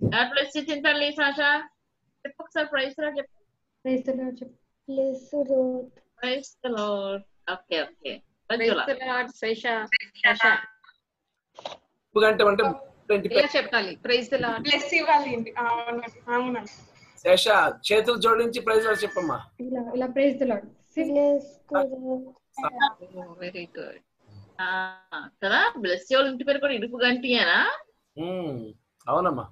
Blessed entirely, Sasha. Praise the Lord. Praise the Lord. Praise the Lord. Okay, okay. Praise the Lord, Sasha. Sasha. Praise the Lord. Bless you, Vali. Sasha, Chetul Jordan, praise Lord. Praise the Lord. Bless the Lord. Very good. కదా bless you ఇంటి పేరు కూడా ఇడుపు గంటియేనా అవునమ్మా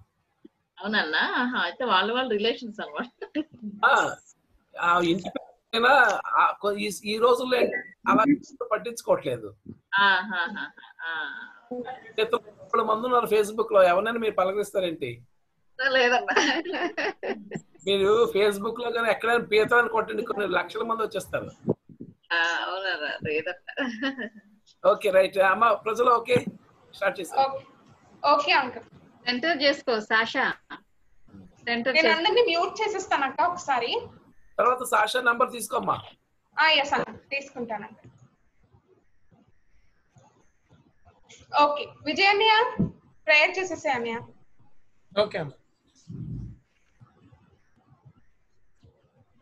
అవునన్నా అయితే వాళ్ళ వాళ్ళ relations అన్నమాట ఆ ఇంటి పేరునా ఈ రోజుల్లో అలా పట్టించుకోవట్లేదు ఆహా ఆ ఇప్పుడు మందున్నారు Facebook లో ఎవరైనా మీరు పలకరిస్తారేంటి లేదన్నా మీరు Facebook లో గాని ఎక్కడైనా పేతాను కొట్టండి కొన్ని లక్షల మంది వచ్చేస్తారు ఆ అవునరా లేదన్నా Okay, right. Amma, Prajala, okay? Start this. Okay, okay uncle. Center chesko, Sasha. Center chesko. Nenu andani mute chesestanu akka okasari. Tarvata Sasha number teesko amma. Ah, yes uncle. Teeskuntanu uncle. Okay, Vijayaniya prayer chesesaniya. Okay amma.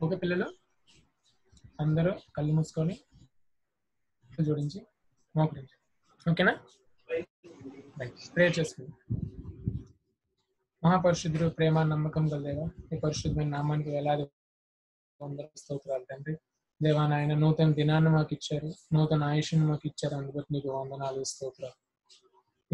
Okay pillalu. Andaru kallu muskoni jodinchi. Okay ना महापरिशुद्धुडु प्रेम नम्मकं गल देवा परिशुद्धमैन नामानिकि वेलादि वंदनालु स्तोत्रालु तंड्री देवा नायन नूतन दिनान्नि माकु इच्चारु नूतन आयुष्नि माकु इच्चारु अंदुकु नीकु वंदनालु स्तोत्रालु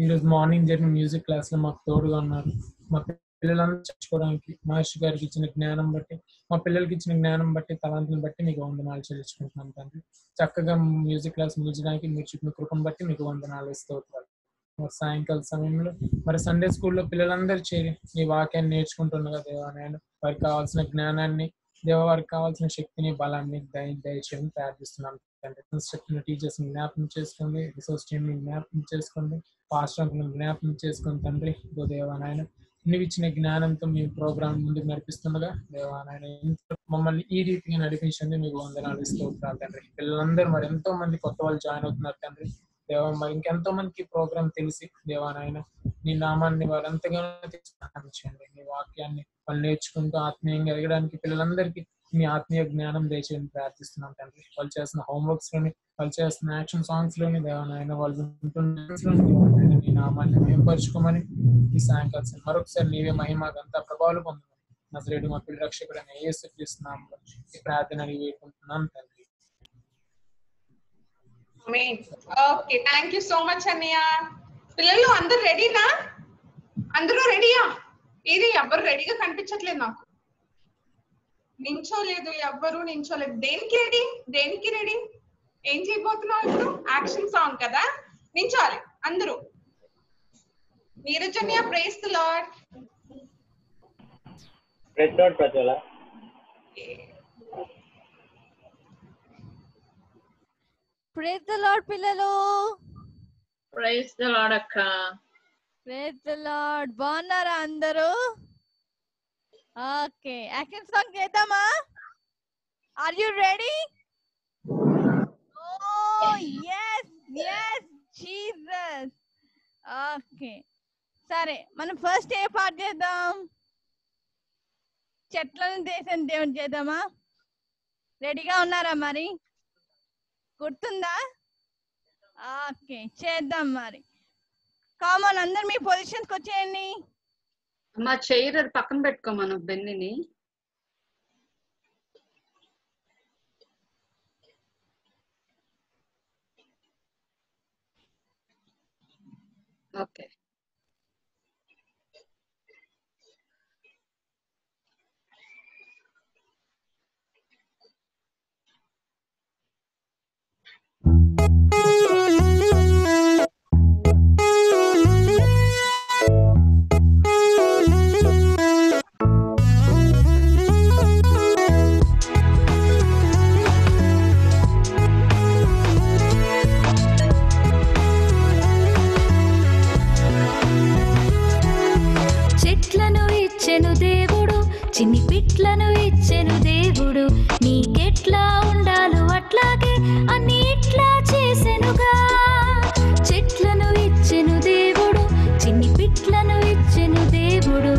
ई रोज मार्निंग जर्नी म्यूजिक क्लास लो माकु तोडुगा उन्नारु मा पिल्ललंदरिनि चर्चिंचुकोवडानिकि महर्षि गारिकि इच्चिन ज्ञानं बट्टि मा पिल्ललकि इच्चिन ज्ञानं बट्टि तलांतुलनु बट्टि मीकु वंदनालु చెల్లించుకుంటున్నాం తండ్రి చక్కగా మ్యూజిక్ క్లాస్ ముగించడానికి మీరు చూపిన కృపను బట్టి మీకు వందనాలు ఇస్తున్నాను మరి సాయంకాల సమయంలో మరి సండే స్కూల్లో పిల్లలందరూ చేరి ఈ వాక్యాన్ని నేర్చుకుంటున్నారు దేవా నాయన వారికి కావాల్సిన జ్ఞానాన్ని దేవా వారికి కావాల్సిన శక్తిని బలాన్ని దయచేసి ప్రార్థిస్తున్నాను తండ్రి టీచర్స్ జ్ఞాపకం చేసుకోండి రిసోర్స్ టీమ్ జ్ఞాపకం చేసుకోండి పాస్టర్ జ్ఞాపకం చేసుకోండి తండ్రి ఇదిగో దేవా నాయన నీవిచ్చిన జ్ఞానంతో మీ ప్రోగ్రామ్ ముందుకు నడిపిస్తుండగా దేవా నాయన మమ్మల్ని ఈ రీతిగా నడిపించండి మీకు వందనాలు ఇస్తూ ఉంటాను తండ్రి పిల్లలందరూ మరి ఎంతో మంది కొత్త వాళ్ళు జాయిన్ అవుతున్నారు తండ్రి దేవా మరి ఇంకెంతో మందికి ప్రోగ్రామ్ తెలిసి దేవా నాయన నీ నామాన్ని వారు ఎంతగానో తెలిసినండి నీ వాక్యాన్ని వాళ్ళు నేర్చుకుంటూ ఆత్మీయంగా ఎదగడానికి పిల్లలందరికీ మీ ఆత్మీయ జ్ఞానం దయచేయని ప్రార్థిస్తున్నాం తండ్రి వాళ్ళు చేసిన హోంవర్క్స్ లోని వాళ్ళు చేసిన యాక్షన్ సాంగ్స్ లోని దేవా నాయన వాళ్ళు నీ నామాన్ని మేంపరచుకోమని ఈ సాయంకాలం మరొకసారి నీవే మహిమగంతా ప్రభావాలు పొందమని నజరేయుడు మా పిల్లల రక్షకుడైన యేసు క్రీస్తు నామములో ఈ ప్రార్థన వేడుకుంటున్నాం తండ్రి amen okay thank you so much అన్నయ్య పిల్లలు అందరూ రెడీనా అందరూ రెడీయా ఇది ఎవరు రెడీగా కనిపించట్లేదు నాకు నించోలేదు ఎవ్వరూ నించోలేదు దేనికి రెడీ దేనికి రెడీ ఏం చేయబోతున్నావు ఇప్పుడు యాక్షన్ సాంగ్ కదా నించోవాలి అందరూ Neerajanya praise the lord praise lord ప్రజల ప్రైజ్ ది లార్డ్ పిల్లలు ప్రైజ్ ది లార్డ్ అక్క ప్రైజ్ ది లార్డ్ బాగున్నారా అందరూ ఓకే యాక్షన్ సాంగ్ చేద్దామా are you ready oh yes yes jesus okay సరే మనం ఫస్ట్ ఏ పార్ట్ చేద్దాం చెట్లను దేశం దేవుని చేద్దామా రెడీగా ఉన్నారా మరి గుర్తుందా ఓకే చేద్దాం మరి కామన్ అందరూ మీ పొజిషన్కి వచ్చేయండి అమ్మా చైర్ అది పక్కన పెట్టుకో మనం బెన్నీని ఓకే చిన్ని పిట్లను ఇచ్చెను దేవుడు నీకెట్లా ఉండాలో అట్లాగే అన్ని ఇట్లా చేసెనుగా చెట్లను ఇచ్చెను దేవుడు చిన్ని పిట్లను ఇచ్చెను దేవుడు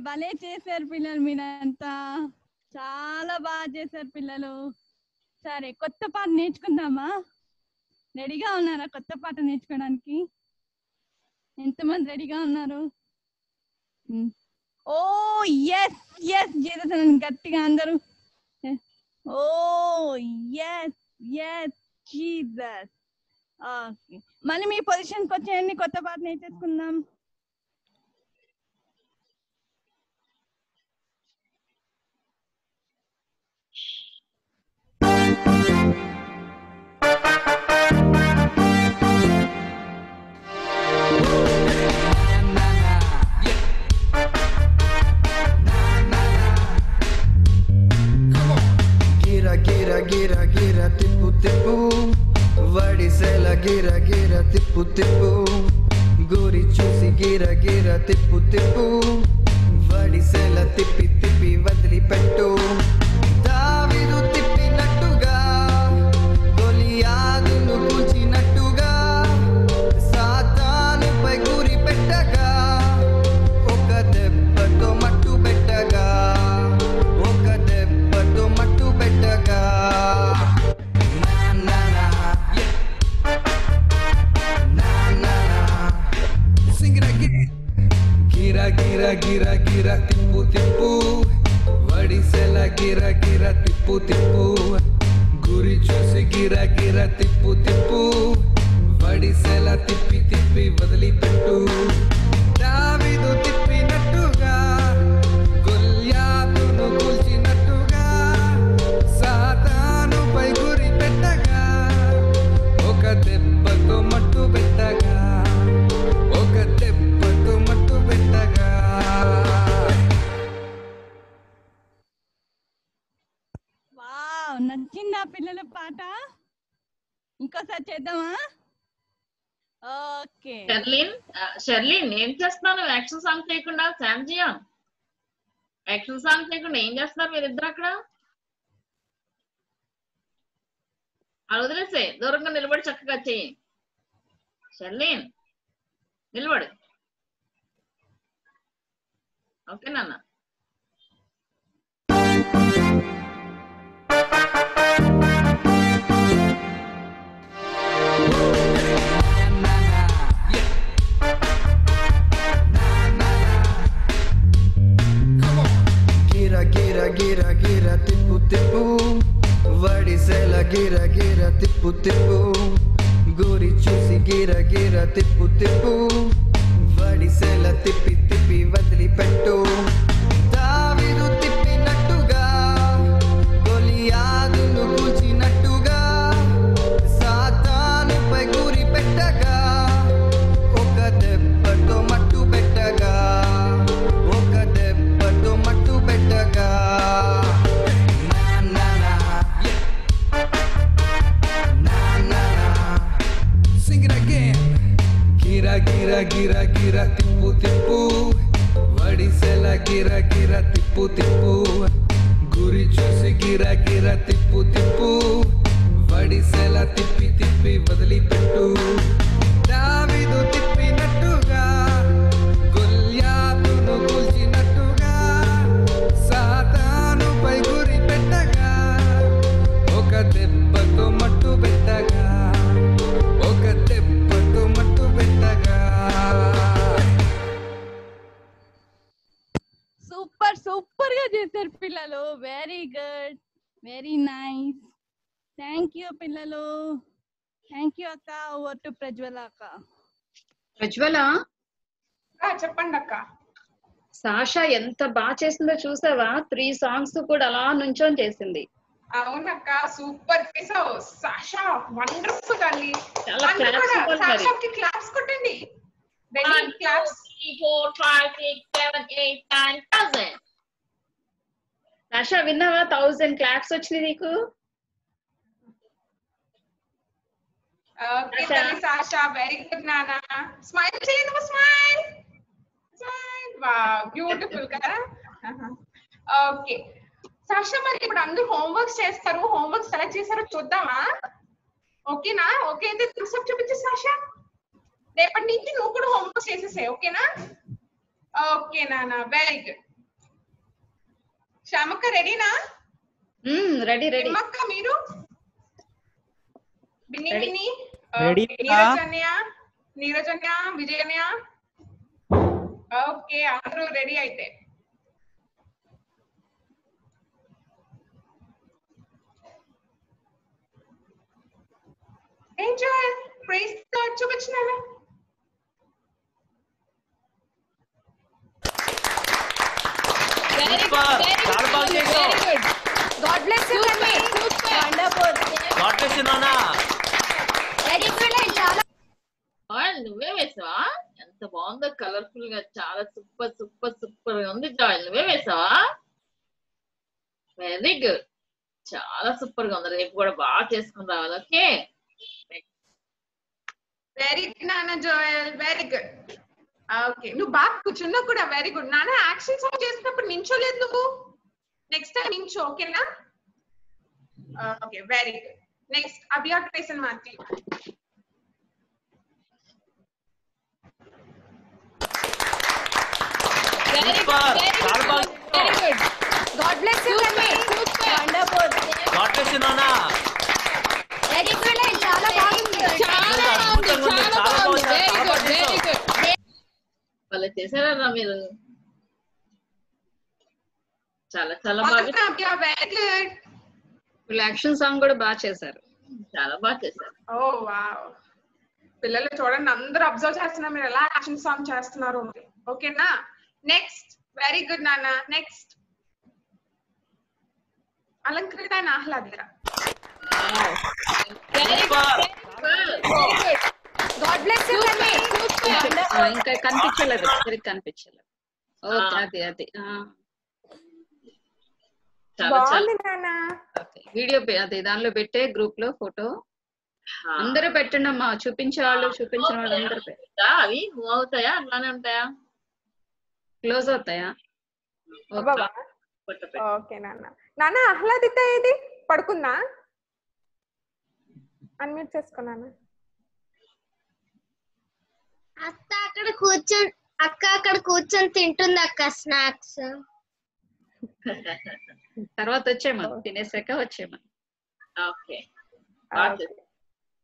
भले पिल मीरंता चाला बागा पिलू सर కొత్త పాట నేర్చుకుందామా రెడీగా ఉన్నారా కొత్త పాట నేర్చుకోవడానికి ఎంత మంది రెడీగా ఉన్నారు ఓ yes yes జీవితాన్ని గట్టిగా అందరూ ఓ yes yes Jesus ఓకే మళ్ళీ మీ పొజిషన్ కి వచ్చేయండి కొత్త పాట నేర్చుకుందాం Gira gira tipu tipu vadi sela gira gira tipu tipu gori chusi gira gira tipu tipu vadi sela tipi tipi vadli pettu davidu tipi nattuga goliyadunu kunchi nattuga satanu pai guri pettaga oka debbato mattu pettaga oka debbato mattu pettaga gira gira gira tipu tipu vadi sela gira gira tipu tipu guri chusi gira gira tipu tipu vadi sela tipi tipi vadli pettu davidu tipi nattuga golyadunu kulchi nattuga satanu pai guri pettaga oka debbato mattu pettaga oka debbato mattu pettaga वाव नच्चिंदा पिल्लल पाट इंकोसारी చేద్దామా okay Sharlin ఏం చేస్తాను action song చేయకుండా Sam Zion action song చేయకుండా ఏం చేస్తారు మీరు ఇద్దరు అక్కడ అలొదలేసే దూరంగా నిలబడి చక్కగా చేయి షర్లిన్ నిలబడు ఓకే నాన్న gira gira tipu tipu vadi sela gira gira tipu tipu gori chusi gira gira tipu tipu vadi sela tipi tipi vadli pettu davidu tipi nattuga goliyadunu kunchi nattuga satanu pai guri pettaga oka debbato mattu pettaga oka debbato mattu pettaga gira gira gira tipu tipu vadi sela gira gira tipu tipu guri chusi gira gira tipu tipu vadi sela tipi tipi vadli pettu davidu tipi nattuga golyadunu kulchi nattuga satanu pai guri pettaga oka debbato mattu pettaga oka debbato mattu pettaga super super గా చేశారు పిల్లలు very good very nice thank you పిల్లలు thank you అక్క over to Prajwala అక్క ప్రజ్వల ఆ చెప్పండి అక్క Sasha ఎంత బాగా చేసిందో చూసావా 3 సాంగ్స్ కూడా అలా నుంచోని చేసింది అవును అక్క సూపర్ చేసావు సాషా వండర్ఫుల్ గాని చాలా క్లాప్స్ కొట్టండి సాషాకి క్లాప్స్ కొట్టండి Benny claps 3, 4, 5, 6, 7, 8, 9, 1000. Sasha, vinava 1000 claps ochni niku. Okay, Sasha, very good, Nana. Smile, cheyandi, no smile. Smile, wow, beautiful, kada. Okay, Sasha, mari ippudu andaru homeworks chestaru, homeworks ela chesaru chuddama. Okay na, okay ante concept chupinchu Sasha. రేపటి నుంచి నువ్వు కూడా homework చేసేసాయి ఓకేనా Okay, Nana, very good. Shamakka, ready na? Ready, ready. Shamakka, Meeru? Binni, Binni? Ready. Neerajanya, Vijayanya? Okay, andru ready aithe. Enjoy. Praise the Lord. Chupachinala. Very good. Very good. God bless you, Benny. Wonderful. God bless you, Nana. Very good. All nuvevesawa. Anta bonda colorful ga chaala super super super undi joy nuvevesawa. Very good. Chaala super ga undi repu kuda baa chesukundavali. Okay. Very good, Nana Joel. Very good. Okay. No, back kuchunna kuda. Very good. Nana, action song chestunnappudu nincho ledhu nu. Next time nincho, okay na? Okay. Very good. Next, Abhiya Trason Mathi. Very good. Very good. Very good. God bless you, Benny. Wonderful. God bless you, Nana. Very good. Chala baagundi. Very good. Valla chesarana meeru. Chala chala baagundi. Abhiya very good. Relaxation song kuda baa chesaru. Chala baa chesaru. Oh wow. Pillalu chodandi andaru observe chestunnaru meeru ela action song chestunaru. Okay na? Next, very good, Nana. Next, Alankrita and Ahladira. Very good. God bless you, Benny. Inka kanipichaledu, sari kanipichaledu. Okay, adi adi. Chala chala, Nana. Okay, video pe adi danlo bette group lo photo. Andaru pettundamma, chupinchina vaallu andaru petta. Avi move avutaya allane untaya. Close होता है बाबा okay नाना नाना अहला दिता है ये पढ़कुना unmute chess को नाना अत्ता अकड़ कोचन अक्का अकड़ कोचन तिंटुन अक्का स्नैक्स तरवात अच्छे मत तीने सेका अच्छे मत ओके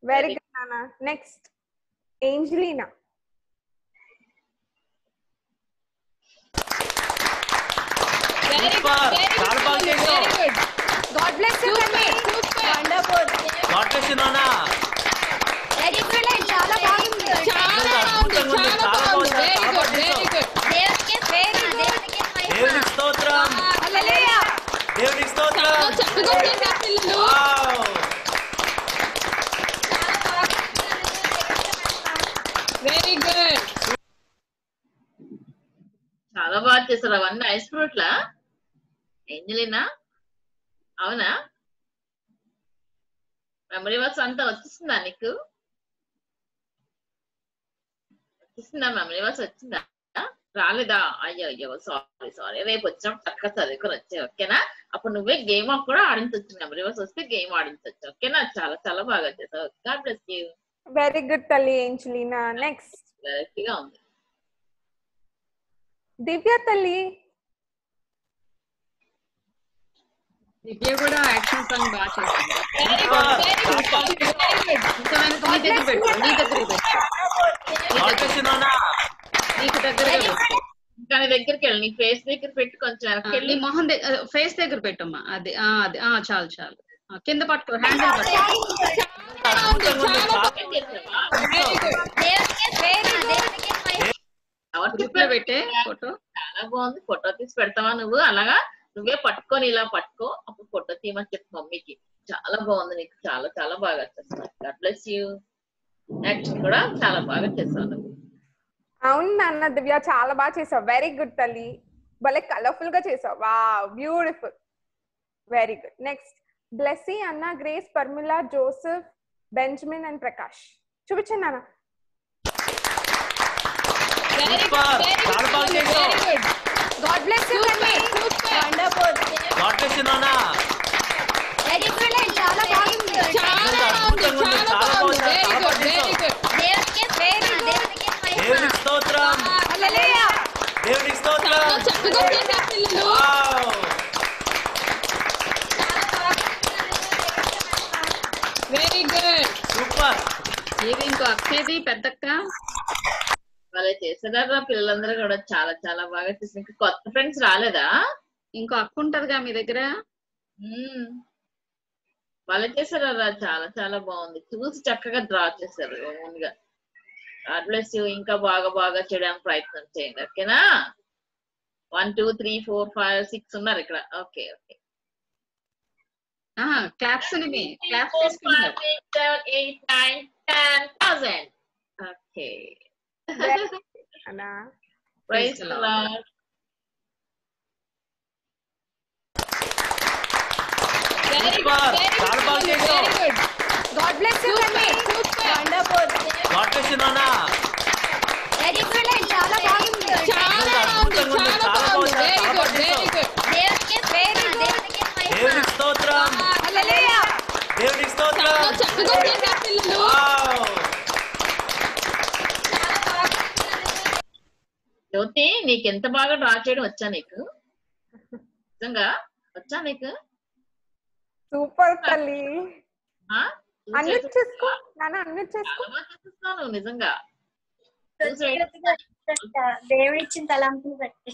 वेरी गुड नाना next Angelina Very good. Very good. God bless you, Benny. Wonderful. God bless you, Nana. Very good. Chala baagundi. Chala baagundi. Chala baagundi. Very good. Very good. Devaki Pai. Devaki Stotram. Hallelujah. Devaki Stotram. Chala chakkaga chesa pillu. Wow. Very good. Chala baa chesaru avanna ice fruit la. Angelina, avuna memory works anta vachistunda niku vachistunda memory works vachinda raaleda ayyo ayyo sorry sorry repu vacham takka sadukoni vache okay na appudu nuvve game app kuda aadinchocchu memory works vaste game aadinchocchu okay na chala chala baaga chesavu God bless you very good tali Angelina next very good Divya tali Divya कोड़ा action song बात है। Very good, very good, very good. तो मैंने तुम्हें देख बैठो, नहीं देख रही बैठो। और कैसे नोना? नहीं कुछ देख रही बैठो। इनका ने देख कर क्या नहीं? फेस देख कर बैठो कौन सा? केली मोहन दे फेस देख कर बैठो माँ। आदि आदि आह चाल चाल। किंतु पार्ट को हैंडल करो। चाल నువ్వే పట్టుకొని ఇలా పట్టుకో అప్పుడు ఫోటో తీయమని చెప్పు మమ్మీకి చాలా బాగుంది నీకు చాలా చాలా బాగా వచ్చేసావు గాడ్ బ్లెస్ యు యాక్షన్ కూడా చాలా బాగా చేసావు అవును నాన్న దివ్య చాలా బాగా చేసావు వెరీ గుడ్ తల్లి భలే కలర్ఫుల్ గా చేసావు wow beautiful very good next Blessy Anna Grace Parmila Joseph Benjamin and Prakash చూపించండి నాన్న వెరీ గుడ్ చాలా బాగా చేసావు God bless you, Benny. Wonderful. God bless you, Nana. Very good. Chala baagundi. Chala baagundi. Chala baagundi. Very good. Very good. Devaki Pai. Devaki Pai. Devaki Stotram. Hallelujah. Devaki इंको अक्षेदी वाले पिल चाल चाल बहुत friends रेदा इंको अक्टर मी दर वाले चाल चाल बहुत चूसी चक्कर ड्रा चेसर ओन ऐस इंका बागा बागा प्रयत्न चेयंడి ओकेనా 1 2 3 4 5 6 ఉన్నారు ఇక్కడ ఓకే ఓకే ఆ క్లాప్స్ ని క్లాప్స్ తీసుకుంటారు 1 2 3 4 5 6 7 8 9 10 ఓకే అలా ప్రైజ్ లార్డ్ వెరీ గుడ్ చాలా బాగా చేశారు గాడ్ బ్లెస్ యు అన్నీ super wonderful God bless you నానా వెరీ గుడ్ చాలా బాగుంది చాలా ज्योति नीकेंत बागा ड्रा చేయడం వచ్చా నీకు నిజంగా వచ్చా నీకు సూపర్ తల్లి ఆ అన్మ్యూట్ చేసుకో నానా అన్మ్యూట్ చేసుకో చూస్తాను నిజంగా దేవుడి ఇచ్చిన తలంపుని పెట్టి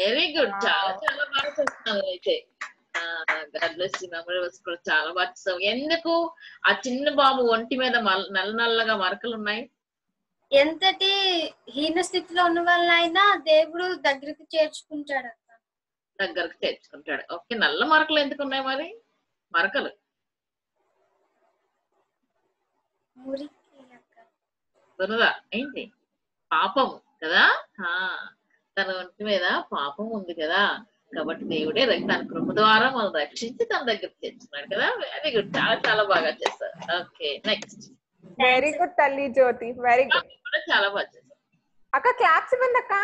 వెరీ గుడ్ చాలా చాలా బాగా చేస్తున్నారు అయితే ఆ గాడ్ బ్లెస్ యు మెమరీస్ కూడా చాలా బాగా చేసావు ఎందుకు ఆ చిన్న బాబు ఒంటి మీద నల్ల నల్లగా మరకలు ఉన్నాయి ఎంతటి హీన స్థితిలో ఉన్న వాళ్ళైనా దేవుడు దగ్గరికి చేర్చుకుంటాడు అక్క దగ్గరికి చేర్చుకుంటాడు ఓకే నల్ల మరకలు ఎందుకు ఉన్నాయి మరి మరకలు మురికి అక్క బరువా ఏంటి పాపం కదా ఆ తన ఒంటి మీద పాపం ఉంది కదా కాబట్టి దేవుడే తన కృప ద్వారా మనం రక్షించి తన దగ్గరికి చేర్చున్నాడు కదా వెరీ గుడ్ చాలా చాలా బాగా చేశారు ఓకే నెక్స్ట్ వెరీ గుడ్ తల్లి జ్యోతి వెరీ గుడ్ చాలా బాగా చేశారు అక్క క్లాప్స్ ఇవ్వండి అక్క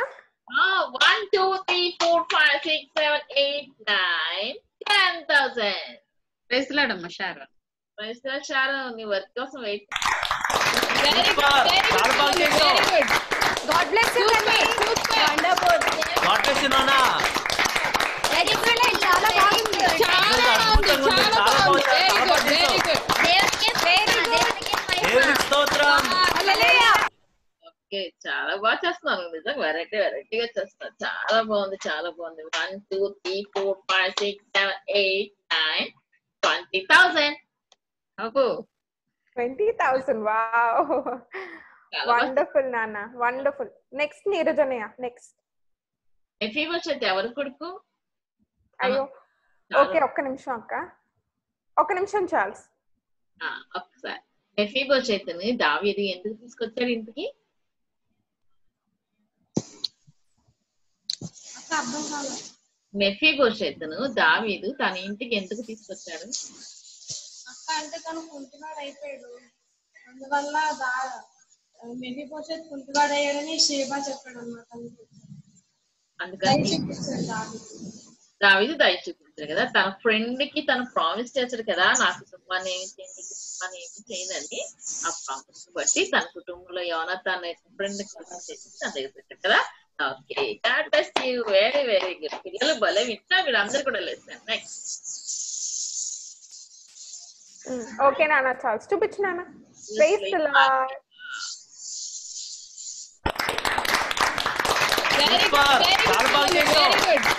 1 2 3 4 5 6 7 8 9 10000 ప్రైస్ లార్డ్ అమ్మ శారన్ ప్రైస్ లార్డ్ శారన్ నీ వర్క్ కోసం వెయిట్ వెరీ గుడ్ చాలా బాగా చేశారు గాడ్ బ్లెస్ యు అమ్మ super wonderful God bless you నానా వెరీ గుడ్ చాలా బాగుంది చాలా బాగుంది చాలా బాగుంది వెరీ గుడ్ దేవుడికి ప్రేమ దేవుడికి మహిమ స్తోత్రం హల్లెలూయా ఓకే చాలా బాగా చేస్తున్నారు నిజంగా వెరైటీ వెరైటీగా చేస్తున్నారు చాలా బాగుంది 1 2 3 4 5 6 7 8 9 20000 అబ్బో 20000 వావ్ వండర్ఫుల్ నాన్న వండర్ఫుల్ నెక్స్ట్ నీరజనయ్య నెక్స్ట్ ఎఫీవొచ్చతే ఎవరు కొడుకు అయ్యో ఓకే ఒక్క నిమిషం అక్క ఒక్క నిమిషం చాల్స్ ఆ ఒక్కసారి ఎఫీబోషేతని దావీదు ఎందుకు తీసుకొచ్చారు ఇంటికి అక్క అర్థం కాదు ఎఫీబోషేతను దావీదు తన ఇంటికి ఎందుకు తీసుకొచ్చారు అక్క అంటే తను కుంటివాడు అయిపోయాడు అందువల్ల ఎఫీబోషేతు కుంటివాడు అయ్యాడని షేబా చెప్పాడు అన్నమాట అందుకని తీసుకొచ్చారు దావీదు దావీదు దయ చూపించారు కదా తన ఫ్రెండ్ కి తను ప్రామిస్ చేశాడు కదా నాకు సుమ్మాని ఏమి చేయండి సుమ్మాని ఏమి చేయనండి ఆ ప్రామిస్ బట్టి తన కుటుంబంలో యోనా తన ఫ్రెండ్ చేసి తన దగ్గర పెట్టారు కదా okay God bless you very very good పిల్లలు భలే వింటారు వీళ్ళందరూ కూడా లేస్తారు నెక్స్ట్ ఓకే నాన్న చాల్స్ చూపించు నాన్న praise the lord very good చాలా బాగా చేశారు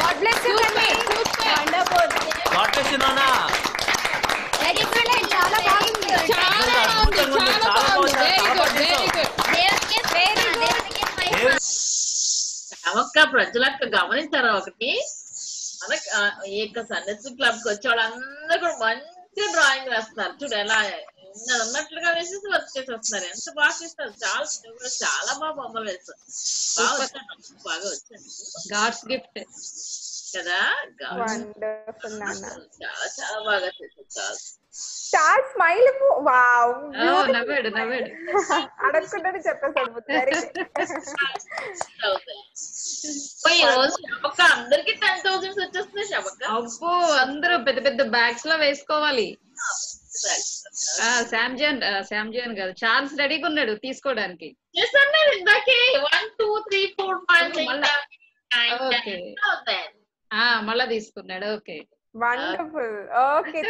God bless you, Benny. Super, wonderful. God bless you, Nana. Very good. Chala bagundi. Chala bagundi. Chala bagundi. Very good. Very good. Devke pera. Devke mahima. Avakka prajulakka gamanistara okati. Mana ek sandesh club ko chodanna kuda manchi drawing rastaru chudela. Inna unnatluga vesesi work chestunaru. Enta baa chestaru. Chala chala baa bomma vesaru. Baa vachandi. God's gift. కదా wonderful నాన్న చాలా చాలా బాగా చేశారు star smile wow నవ్వాడు నవ్వాడు అడగకుండానే చెప్పేసాడు very ఓ ఈ రోజు శబక అందరికి 10000 వచ్చేస్తున్నాయి శబక అబ్బో అందరూ పెద్ద పెద్ద బ్యాగ్స్ లో వేసుకోవాలి ఆ శామ్జన్ గారు ఛాన్స్ రెడీగా ఉన్నాడు తీసుకోవడానికి చేసన్న ఇందాకే 1 2 3 4 5 6 ఓకే ఆ మళ్ళా తీసుకున్నాడు okay wonderful okay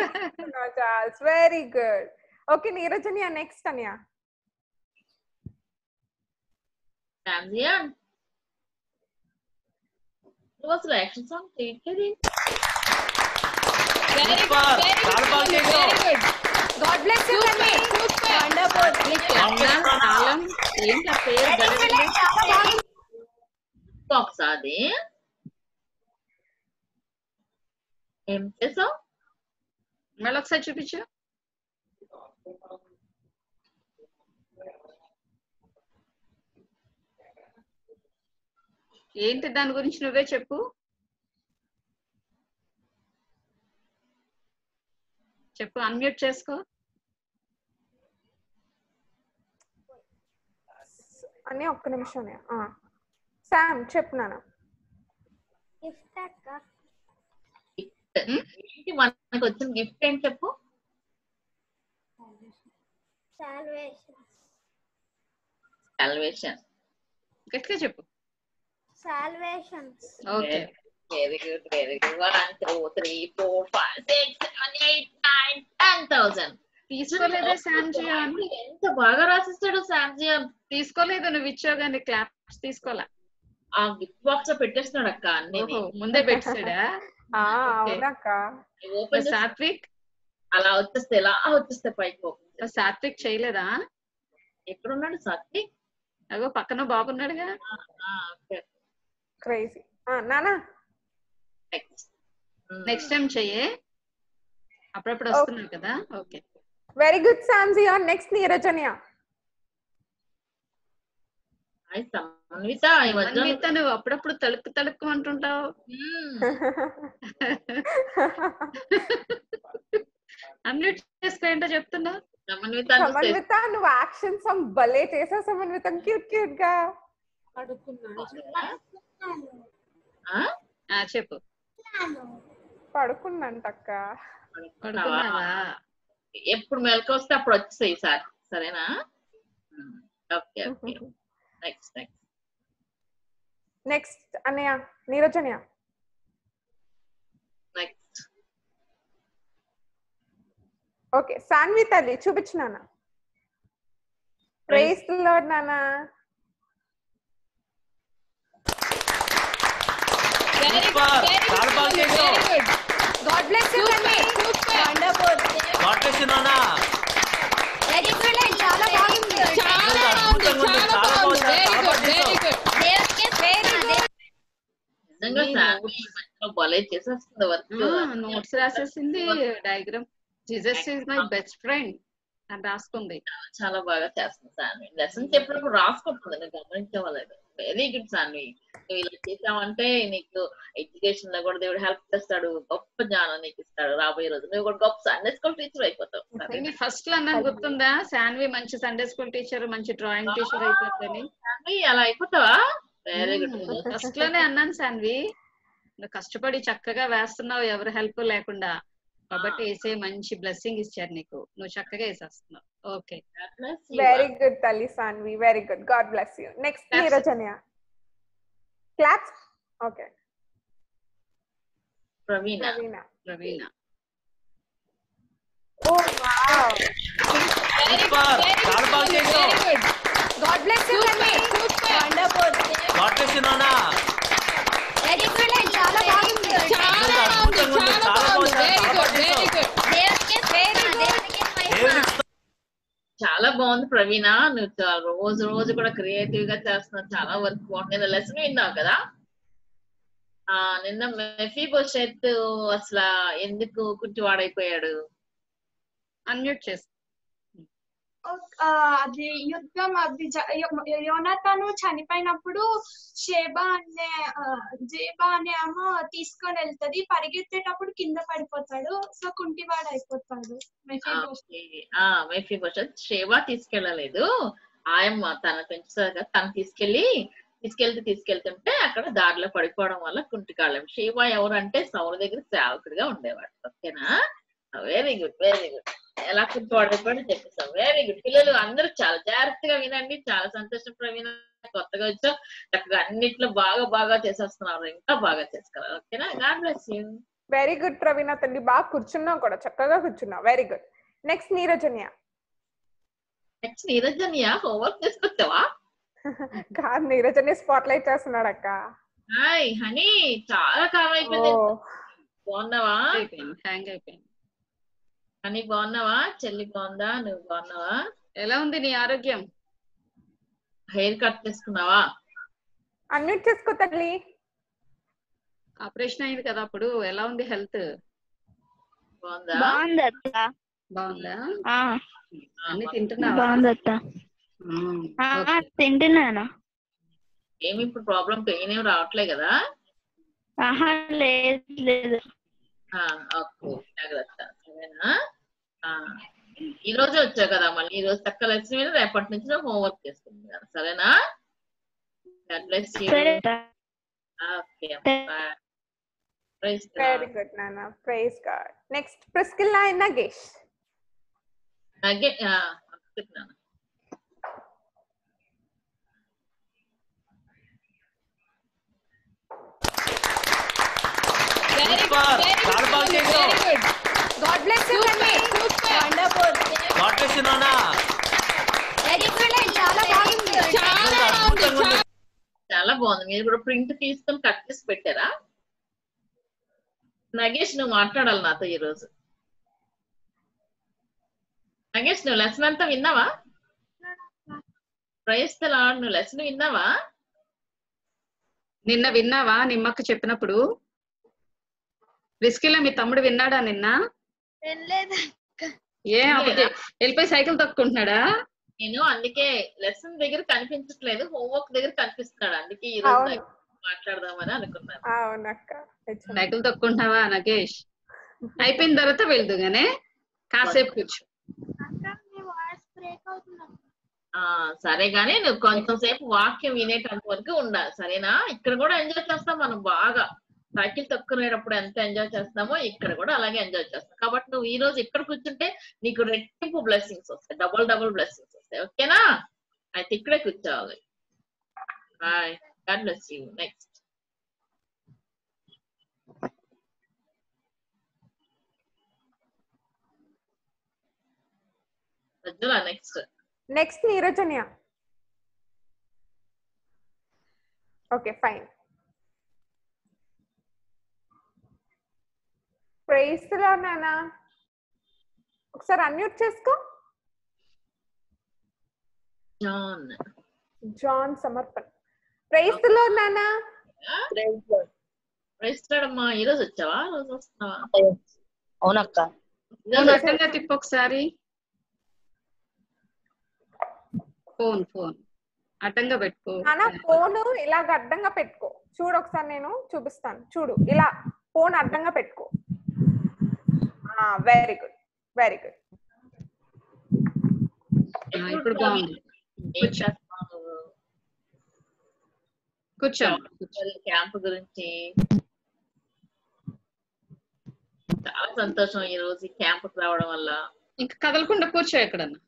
Charles very good Okay, Neerajanya, next Tanya. I'm here. It was the action song. Very good. Very good. God bless you, Benny. Wonderful. Socks are there. M is up. मैं लग सकती हूँ पीछे ఏంటి దాని గురించి నువ్వే చెప్పు చెప్పు అన్మ్యూట్ చేసుకో అన్నీ ఒక్క నిమిషమే ఆ సామ్ చెప్పునాను గిఫ్ట్ అక్క ఏంటి మనకు వచ్చిన గిఫ్ట్ ఏంటి చెప్పు salvation salvation గట్టిగా చెప్పు salvation okay very good very good 1 2 3 4 5 6 7 8 9 10,000 తీసుకోలేదా Sanjaya ఎంత బాగా రాసిస్తాడు సంజయ తీసుకోలేదు నువ్వు ఇచ్చావు గాని క్లాప్స్ తీసుకోలా ఆ గిఫ్ట్ బాక్స్ పెట్టేస్తాడు అక్క అన్నీ ముందే పెట్టేసాడా ఆ అవునక్క ఓపెన్ సాత్విక్ అలా వచ్చేస్తే ఇలా వచ్చేస్తే పైకి సాత్విక్ చేయలేదా ఎక్కడ ఉన్నాడు సాత్విక్ అగో పక్కన బాబు ఉన్నాడుగా క్రేజీ ఆ నానా నెక్స్ట్ టైం చెయ్యే అప్పుడప్పుడు వస్తున్నావు కదా ఓకే వెరీ గుడ్ సామ్జీ ఆన్ నెక్స్ట్ నీరజన్య ఐ సమన్విత ఐ సమన్విత నువ్వు అప్పుడప్పుడు తలుపు తలుపు అంటుంటావు అన్మ్యూట్ చేసుకో ఏంటో చెప్తున్నా समन्विता नु एक्शन सॉन्ग भले చేసా समन्विता क्यूट क्यूट గా పడుకున్నాను ఆ ఆ చెప్పు పడుకున్నంటక్క పడుకున్నావా ఎప్పుడు మెల్కొస్తా అప్పుడు వచ్చేయ్ సార్ సరేనా okay okay next next next Anaya Neerajanya next okay Saanvi తల్లి చూపించు నాన్న ప్రైజ్ ది లార్డ్ నాన్న very good God bless you నాన్న super wonderful God bless you నాన్న ఎక్సలెంట్ చాలా బాగుంది చాలా బాగుంది చాలా బాగుంది వెరీ గుడ్ వెరీ గుడ్ దేనికి ప్రేరణ నిజంగా సాన్వి మంచిగా బలే చేసేస్తుంది వర్క్ నోట్స్ రాసేసింది diagram Jesus is my best friend and రాసుకుంది చాలా బాగా చేస్తుంది సాన్వి లెసన్ చెప్పినప్పుడు రాసుకుంటుంది నేను గమనించవలేదు వెరీ గుడ్ సాన్వి నువ్వు ఇలా చేసావంటే నీకు ఎడ్యుకేషన్ లో కూడా దేవుడు హెల్ప్ చేస్తాడు గొప్ప జ్ఞానం నీకు ఇస్తాడు రాబోయే రోజు నువ్వు కూడా గొప్ప సండే స్కూల్ టీచర్ అయిపోతావు ఫస్ట్ లో అన్నది గుర్తుందా సాన్వి మంచి సండే స్కూల్ టీచర్ మంచి డ్రాయింగ్ టీచర్ అయిపోతుంది సాన్వి అలా అయిపోతావా వెరీ గుడ్ ఫస్ట్ లోనే అన్నాను సాన్వి నువ్వు కష్టపడి చక్కగా వేస్తున్నావు ఎవరి హెల్ప్ లేకుండా కాబట్టి ఏసే మంచి బ్లెస్సింగ్ ఇచ్చారు నీకు నువ్వు చక్కగా వేసేస్తున్నావు ఓకే వెరీ గుడ్ తల్లి Sanvi very good God bless you next Neerajanya claps okay Praveena Praveena oh wow very good చాలా బాగా చేసావు గాడ్ బ్లెస్ యు నాన్న super wonderful God bless you నాన్న వెరీ గుడ్ చాలా బాగుంది చాలా బాగుంది చాలా బాగుంది చాలా బాగుంది ప్రవీణ నువ్వు రోజు రోజు కూడా క్రియేటివ్ గా చేస్తున్నావు చాలా వర్క్ బాగుంది లెసన్ విన్నావు కదా ఆ నిన్న మెఫీబోషెత్ అసలు ఎందుకు కుట్టివాడైపోయాడు అన్మ్యూట్ చేస్తా అది యుద్ధం అది యోనాతాను చనిపోయినప్పుడు షేబా అనే జేబా అనే ఆమె తీసుకొని వెళ్తది పరిగెత్తేటప్పుడు కింద పడిపోతాడు సో కుంటివాడు అయిపోతాడు మెఫీబోషెత్ షేబా తీసుకెళ్ళలేదు ఆయమ్మ తన పెంచుతారు కదా తను తీసుకెళ్తుంటే అక్కడ దారిలో పడిపోవడం వల్ల కుంటికాళ్ళం షేబా ఎవరంటే సౌలు దగ్గర సేవకుడిగా ఉండేవాడు ఓకేనా వెరీ గుడ్ వెరీ గుడ్ ఎలా కూర్చోబడి చెప్పేస్తాం వెరీ గుడ్ పిల్లలు అందరూ చాలా జాగ్రత్తగా వినండి చాలా సంతోషం ప్రవీణ కొత్తగా వచ్చాం చక్కగా అన్నిట్లో బాగా బాగా చేసేస్తున్నారు ఇంకా బాగా చేసుకోవాలి ఓకేనా God bless you very good Praveena తల్లి బాగా కూర్చున్నావు కూడా చక్కగా కూర్చున్నావు వెరీ గుడ్ నెక్స్ట్ నీరజన్య नीरजनी स्पाटलाइट अक्का हाय हनी चाला कामैपोयिंदी हनी बागुन्नावा चेल्ली बागुंदा नुव्వు बागुన్నావా ఎలా ఉంది నీ ఆరోగ్యం హెయిర్ కట్ చేసుకున్నావా అన్నిట్ చేసుకోతల్లి ఆపరేషన్ అయ్యింది కదా అప్పుడు ఎలా ఉంది హెల్త్ బాగుందా బాగుందత్త బాగుందా ఆ అన్ని తింటున్నావా బాగుందత్త ఆ తింటున్నానా ఏమీ ఇప్పుడు ప్రాబ్లం పెయిన్ ఏమీ రావట్లే కదా ఆహా లేదు లేదు ఆ ఓకే జాగ్రత్త సరేనా ఆ ఈ రోజు వచ్చా కదా మళ్ళీ ఈ రోజు తక్క లక్ష్మి రేపటి నుంచి హోమ్ వర్క్ చేస్తుంది సరేనా God bless you okay boy praise God very good నానా praise God next Priscilla and Nagesh Nagesh ఆ చెప్తున్నాను very good god bless you wonderful god bless you nana excellent chala baagundi chala baagundi meer kuda print teeskon cut chesi pettara nagesh nu maatladal natho ee roju nagesh nu lesson anta vinnava praise the lord nu lesson vinnava ninna vinnava nimmakku cheppinappudu Priscilla मी तम्मुडु विन्नाडा निन्ना ఏ ఎల్పై cycle తక్కుకుంటున్నాడా నేను అందుకే lesson దగ్గర కనిపించట్లేదు హోంవర్క్ దగ్గర కనిపిస్తాడు అందుకే ఈ రోజు మాట్లాడదామని అనుకున్నాను అవును అక్క సైకిల్ తక్కుకుంటావా నగేష్ అయిపోయిన తర్వాత వెళ్దుగానే కాసేపు కూర్చో అక్క మీ వాయిస్ బ్రేక్ అవుతున్నా ఆ సరే గానీ నువ్వు కొంచెంసేపు వాక్యం వినేటంత వరకు ఉండాలి సరేనా ఇక్కడ కూడా ఎంజాయ్ చేస్తాం మనం బాగా సైకిల్ తక్కునేటప్పుడు ఎంత ఎంజాయ్ చేస్తామో ఇక్కడ కూడా అలాగే ఎంజాయ్ చేస్తాం కాబట్టి నువ్వు ఈ రోజు ఇక్కడ కూర్చుంటే నీకు రెట్టింపు బ్లెస్సింగ్స్ వస్తాయి డబుల్ బ్లెస్సింగ్స్ వస్తాయి ఓకేనా అయితే ఇక్కడే కూర్చోవాలి bye God bless you next రజన next నీరజనియా okay fine Praise the Lord, Nana. ఒకసారి అన్మ్యూట్ చేసుకో. John సమర్పణ్. Praise the Lord, Nana. Praise the Lord. Praise the Lord, అమ్మా. ఈ రోజు వచ్చావా? రోజు వస్తావా? అవును అక్క. నేను అటెండ్ తిప్పు ఒకసారి. ఫోన్. అటెండ్ పెట్టుకో. నానా ఫోన్ ఇలా అడ్డంగా పెట్టుకో. చూడు ఒకసారి నేను చూపిస్తాను. చూడు ఇలా ఫోన్ అడ్డంగా పెట్టుకో. very good very good ఇప్పుడు బాగుంది కూర్చో క్యాంప్ గురించి చాలా సంతోషం ఈ రోజు క్యాంప్ కు రావడం వల్ల ఇంకా కదలకుండా కూర్చో ఎక్కడన్నా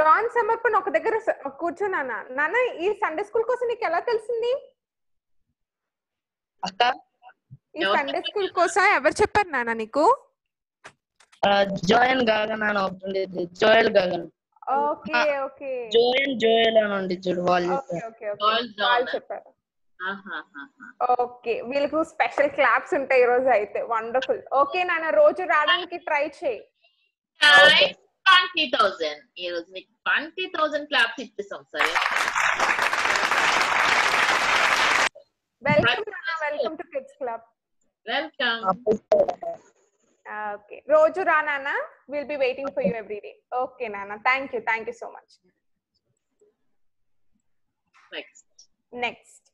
జాన్ సమర్పణ ఒక దగ్గర కూర్చో నాన్న నాన్న ఈ సండే స్కూల్ కోసం నీకు ఎలా తెలిసింది అక్క ఈ సండే స్కూల్ కోసం ఎవరు చెప్పారు నాన్న నీకు జోయల్ గాగన్ అని అవుతుంది Joel Gagan okay okay Joel అని ఉంది చూడు వాళ్ళు ఓకే వాళ్ళు చెప్పారు ఓకే వీళ్ళకు స్పెషల్ క్లాప్స్ ఉంటాయి ఈ రోజు అయితే వండర్ఫుల్ ఓకే నాన్న రోజు రావడానికి ట్రై చేయి 20000 ఈ రోజు మీకు 20000 క్లాప్స్ ఇస్తాం సరే వెల్కమ్ నాన్న welcome to kids club welcome okay roju ra nana we'll be waiting for you every day okay nana thank you so much next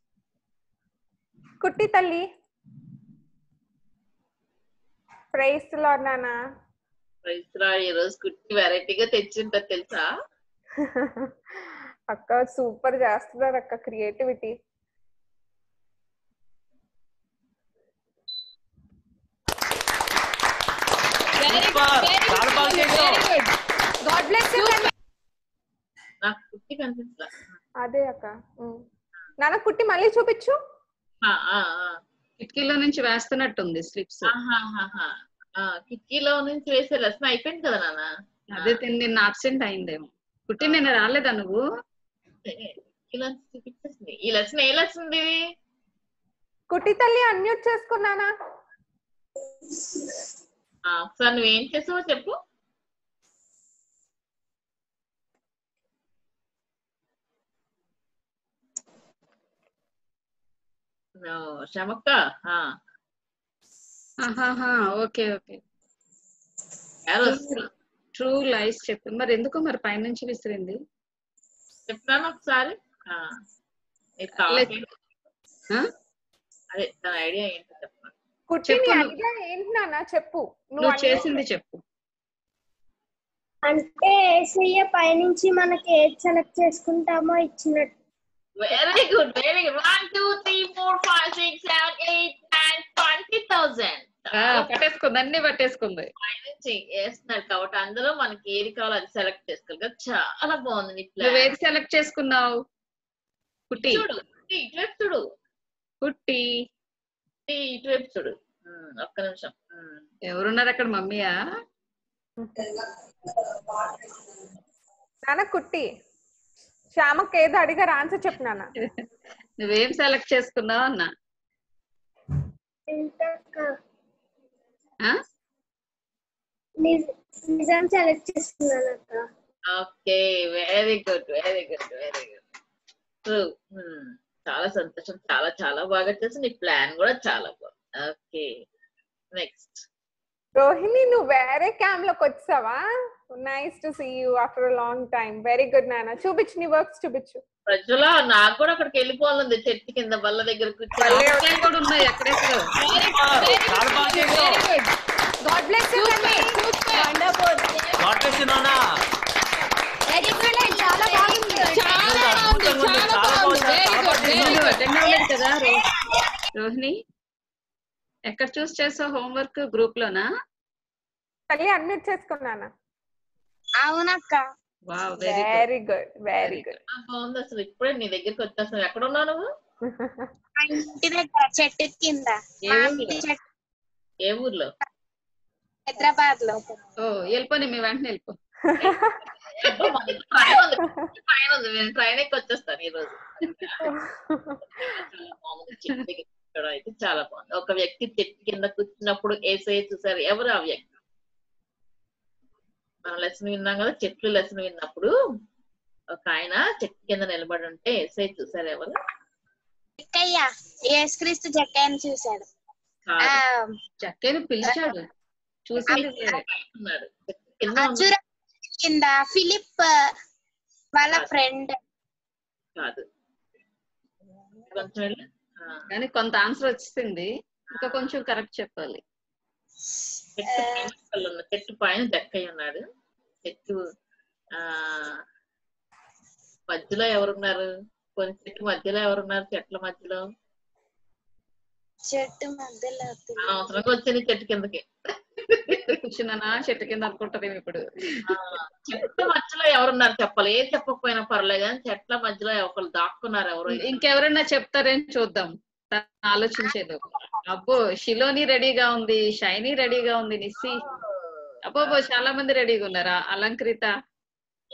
kutti talli praise the lord nana praise the lord ee roju kutti variety ga techinta telsa akka super chestadar akka creativity God bless you. నా కుట్టి కనిపిస్తా అదే అక్క నాన్న కుట్టి మళ్ళీ చూపించు కిటికీలో నుంచి వేస్తున్నట్టుంది స్లిప్స్ కిటికీలో నుంచి వేసే రసం అయిపోయింది కదా నాన్న అదే తిని నిన్న అబ్సెంట్ అయిందేమో పుట్టి నేను రాలేదా నువ్వు ఇలా స్నేహితుంది కుట్టి తల్లి అన్మ్యూట్ చేసుకున్నానా ఆ సన్ ఏం చేసావో చెప్పు నో శమక్క ఆ ఆహా హా okay okay error true lies చెప్పు మరి ఎందుకు మరి పై నుంచి విసిరింది చెప్తాను ఒకసారి ఆ అదే నా ఐడియా ఏంటో చెప్పు కుట్టి నీ ఐడియా ఏంటి నాన్నా చెప్పు నువ్వు చేసింది చెప్పు అంటే ఏసయ్య పై నుంచి మనకి ఏది సెలెక్ట్ చేసుకుంటామో ఇచ్చినట్టు very good very good 1 2 3 4 5 6 7 8 9 20,000 పట్టేసుకుంది పట్టేసుకుంది చేస్తున్నారు కాబట్టి అందులో మనకి ఏది కావాలో అది సెలెక్ట్ చేసుకోవాలి కదా చాలా బాగుంది నువ్వు ఏది సెలెక్ట్ చేసుకున్నావు కుట్టి చూడు కుట్టి ఇటువైపు చూడు ఒక్క నిమిషం ఎవరున్నారు అక్కడ మమ్మీయా నాన్న కుట్టి శ్యామకి ఏది అడిగారు ఆన్సర్ చెప్పు నాన్న నువ్వేం సెలెక్ట్ చేసుకున్నావు అన్నా నిజం సెలెక్ట్ చేసుకున్నాను అక్క okay very good very good very good చాలా సంతోషం చాలా చాలా బాగా చేసి నీ ప్లాన్ కూడా చాలా బాగుంది ఓకే నెక్స్ట్ రోహిణి నువ్వు వేరే క్యాంప్ లోకి వచ్చావా nice to see you after a long time very good నాన్న చూపించు నీ వర్క్స్ చూపించు ప్రజల నాకు కూడా అక్కడికి వెళ్ళిపోవాలంది చెట్టు కింద బల్ల దగ్గర కూర్చోవాలి రోహిణి ఎక్కడ చూసి చేసావు హోంవర్క్ గ్రూప్ లోనా తల్లి అడ్మిట్ చేసుకున్నానా అవునక్క wow very good very good బాగుంది అసలు ఇప్పుడే నీ దగ్గరికి వచ్చేసాను ఎక్కడ ఉన్నావు నువ్వు ఇంటి దగ్గర చెట్టు కింద ఏ ఊర్లో హైదరాబాద్ లో ఓ వెళ్ళిపోయి మీ వెంటనే వెళ్ళిపో ట్రైన్ ఉంది నేను ట్రైన్ ఎక్కి వచ్చేస్తాను ఈరోజు అయితే చాలా బాగుంది ఒక వ్యక్తి చెట్టు కింద కూర్చున్నప్పుడు ఏసై చూసారు ఎవరు ఆ వ్యక్తి మనం లెసన్ విన్నాం కదా చెట్లు లెసన్ విన్నప్పుడు ఒక ఆయన చెట్టు కింద నిలబడి ఉంటే ఏసై చూసారు ఎవరు యేసుక్రీస్తు జక్కయ్యని చూశాడు జక్కయ్యని పిలిచాడు చూసాడు కింద ఫిలిప్ వాళ్ళ ఫ్రెండ్ కాదు కొంచెం కానీ కొంత ఆన్సర్ వచ్చింది ఇంకా కొంచెం కరెక్ట్ చెప్పాలి చెట్టు పైన జక్కయ్య ఉన్నాడు చెట్టు మధ్యలో ఎవరున్నారు కొన్ని చెట్టు మధ్యలో ఎవరున్నారు చెట్ల మధ్యలో అవసరంగా వచ్చింది చెట్టు కిందకి కూర్చున్నానా చెట్టు కింద అనుకుంటది ఇప్పుడు చెట్ల మధ్యలో ఎవరున్నారు చెప్పాలి ఏం చెప్పకపోయినా పర్లేదు కానీ చెట్ల మధ్యలో ఒకరు దాక్కున్నారు ఎవరు ఇంకెవరన్నా చెప్తారేం చూద్దాం ఆలోచించేది అబ్బో షిలోని రెడీగా ఉంది షైనీ రెడీగా ఉంది నిస్సి అబ్బో చాలా మంది రెడీగా ఉన్నారా అలంకృత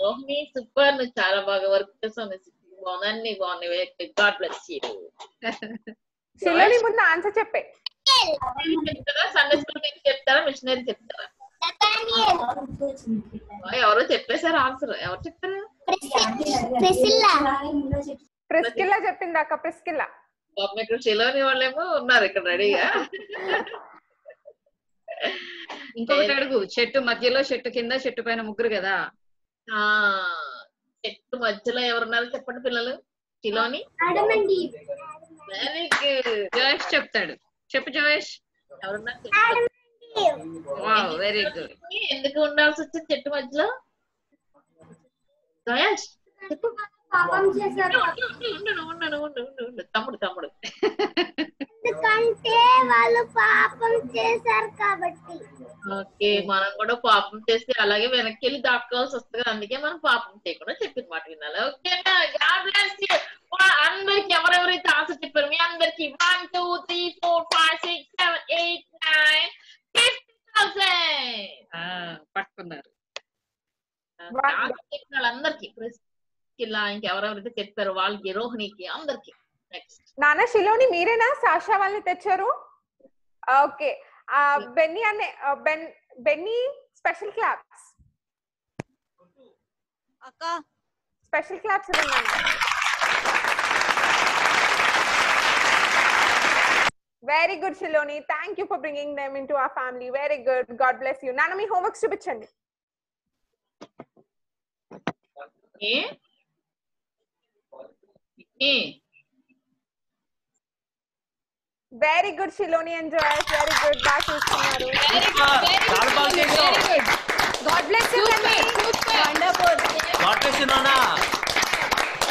రోహిణి సూపర్ నువ్వు చాలా బాగా వర్క్ చేసావు బాగున్నాయి బాగున్నాయి ముందు ఆన్సర్ చెప్పే సండే స్కూల్ చెప్తారా మిషనరీ చెప్తారా ఎవరో చెప్పేశారు ఆన్సర్ ఎవరు చెప్తారు ప్రిస్కిల్లా చెప్పింది అక్క ప్రిస్కిల్లా ఇక్కడ చెలోని వాళ్ళేమో ఉన్నారు ఇక్కడ రెడీగా ఇంకొకటి అడుగు చెట్టు మధ్యలో చెట్టు కింద చెట్టు పైన ముగ్గురు కదా ఆ చెట్టు మధ్యలో ఎవరున్నారు చెప్పండి పిల్లలు చెలోని జోయేష్ చెప్తాడు చెప్పు జోయేష్ ఎవరున్నారు వెరీ గుడ్ ఎందుకు ఉండాల్సి వచ్చింది చెట్టు మధ్యలో జోయేష్ చెప్పు తమ్ముడు ఎందుకంటే వాళ్ళు పాపం చేశారు కాబట్టి ఓకే మనం కూడా పాపం చేస్తే అలాగే వెనక్కి వెళ్ళి దాక్కోవాల్సి వస్తుంది అందుకే మనం పాపం చేయకుండా చెప్పిన మాట వినాలి ఓకేనా అందరికి ఎవరెవరైతే ఆశ చెప్పారు మీ అందరికి 1 2 3 4 5 6 7 8 9 10,000 పట్టుకున్నారు इंకెవరెవరైతే వాళ్ళకి రోహిణికి అందరికి నాన్న శిలోని మీరేనా సాషా వాళ్ళని తెచ్చారు ఓకే బెన్నీ అనే బెన్నీ స్పెషల్ క్లాప్స్ అక్క స్పెషల్ క్లాప్స్ ఇవ్వండి Very good, Shiloni. Thank you for bringing them into our family. Very good. God bless you. Nanami, homeworks chupichandi. Very good, Shiloni and Joyce. Very good. Very good. Very good. God bless you, Nanami. Wonderful. God bless you, Nana.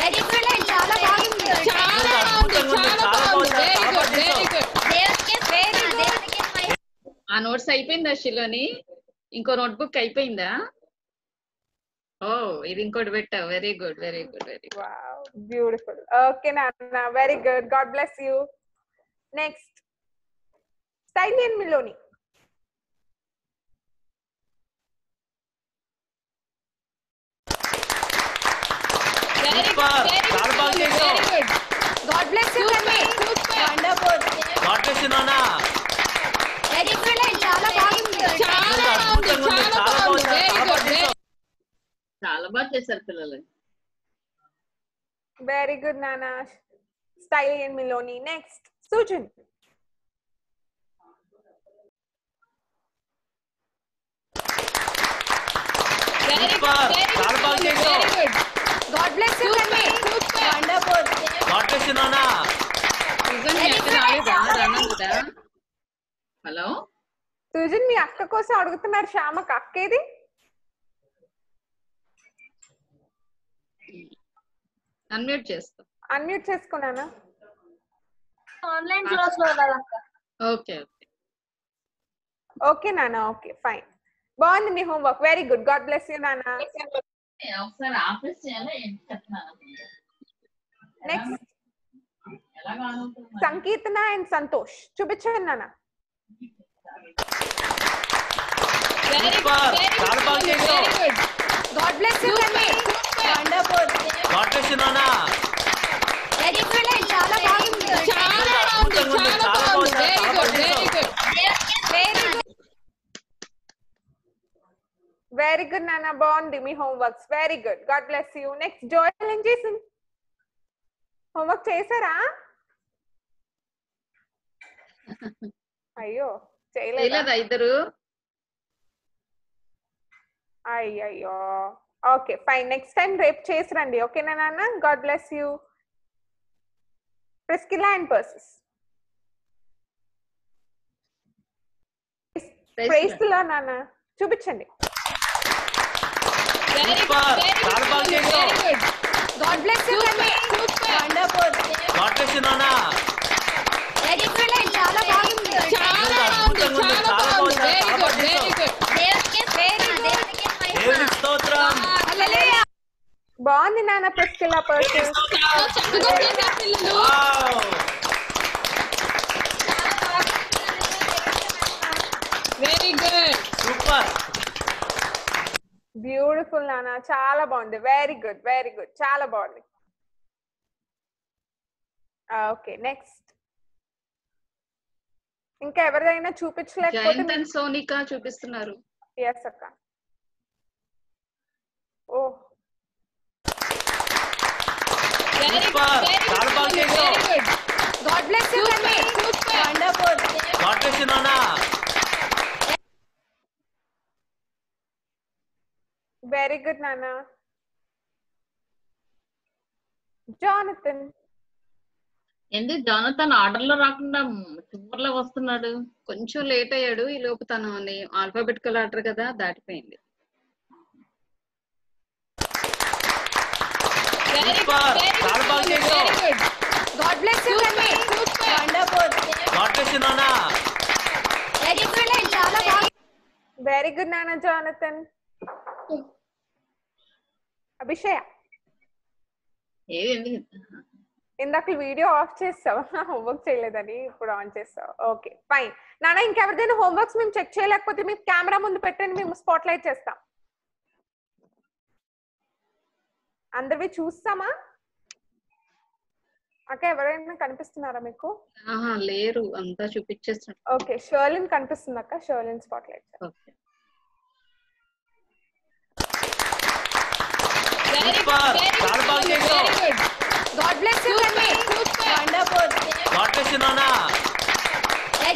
Very good. Chala baagundi. Very good. Very good. आ notes अयिपोयिंदा शिलोनी इंको notebook अयिपोयिंदा oh इदि इंकोट बेटा very good very good very wow beautiful okay नाना very good God bless you next स्टाइली and Miloni very good very good God bless you wonderful God bless you नाना वेरी गुड చాలా బాగుంది చాలా బాగుంది చాలా బాగుంది వెరీ గుడ్ చాలా బాగా చేశారు పిల్లలు వెరీ గుడ్ నానా స్టైల్ and Miloni next Sujan very good చాలా బాగా చేశారు very good God bless you నానా super wonderful God bless you నానా సుజన్ ఎంత రాలేదా రానందా హలో सुजन मी अक्का कोसा अडुगुतुन्नारु श्याम अक्केदी अनम्यूट चेसुकोनाना ऑनलाइन क्लास लो उन्नारु अक्का ओके ओके ओके नाना ओके फाइन बागुंदी मी homework very good God bless you नाना ఒకసారి ఆఫీస్ చేయాలా ఏంటి చెప్తాను నెక్స్ట్ ఎలా గాను సంకీర్తన అండ్ సంతోష్ చూపించండి నానా Very good. Very good. Very good. God bless you, Benny. Wonderful. God bless you, Nana. Very good. Chala baagundi. Chala baagundi. Chala baagundi. Very good. Very good. Very good. Very good, Nana. Baagundi. Me homeworks. Very good. God bless you. Next, Joel and Jason. Homework chesara? Ayyo. చేయలేదా ఇద్దరు అయ్యయ్యో okay fine next time రేప్ చేసి రండి ఓకేనా నాన్న God bless you Priscilla and పర్సస్ Priscilla నాన్న చూపించండి వెరీ గుడ్ చాలా బాగా చేశారు గాడ్ బ్లెస్ యు నాన్న super wonderful God bless you నాన్న వెరీ గుడ్ చాలా బాగుంది చాలా బాగుంది నాన్న ప్రిస్కిలా పర్సన్ వెరీ గుడ్ సూపర్ బ్యూటిఫుల్ నాన్న చాలా బాగుంది వెరీ గుడ్ చాలా బాగుంది ఓకే నెక్స్ట్ ఇంకా ఎవరైనా చూపించలేకపోతే నేను సోనికా చూపిస్తున్నారు yes అక్క ఓ వెరీ గుడ్ చాలా బాగా చేశారు God bless you Benny super wonderful God bless you Nana very good Nana Jonathan ఏంది జానతన్ ఆర్డర్ లో రాకుండా చివర్లో వస్తున్నాడు కొంచెం లేట్ అయ్యాడు ఈ లోపు తను ఆల్ఫాబెటికల్ ఆర్డర్ కదా దాటిపోయింది వెరీ గుడ్ చాలా బాగా చేశారు గాడ్ బ్లెస్ యు నాన్న super wonderful God bless you నాన్న వెరీ గుడ్ చాలా బాగా వెరీ గుడ్ నాన్న జానతన్ అభిషేక్ ఏంది ఇందాక వీడియో ఆఫ్ చేసావా హోంవర్క్ చేయలేదని ఇప్పుడు ఆన్ చేసావు ఓకే ఫైన్ నాన్న ఇంకెవరిదైనా హోంవర్క్స్ మేము చెక్ చేయలేకపోతే మీ కెమెరా ముందు పెట్టండి మేము స్పాట్ లైట్ చేస్తాం అందరివి చూస్తామా అక్క? ఎవరైనా కనిపిస్తున్నారా మీకు? ఆహా లేరు, అంతా చూపించేస్తాను. ఓకే షర్లిన్ కనిపిస్తుంది అక్క, Sharlin spotlight. Okay very good, చాలా బాగా చేశారు. గాడ్ బ్లెస్ యు అన్నీ. వండర్ఫుల్, గాడ్ బ్లెస్ యు నానా.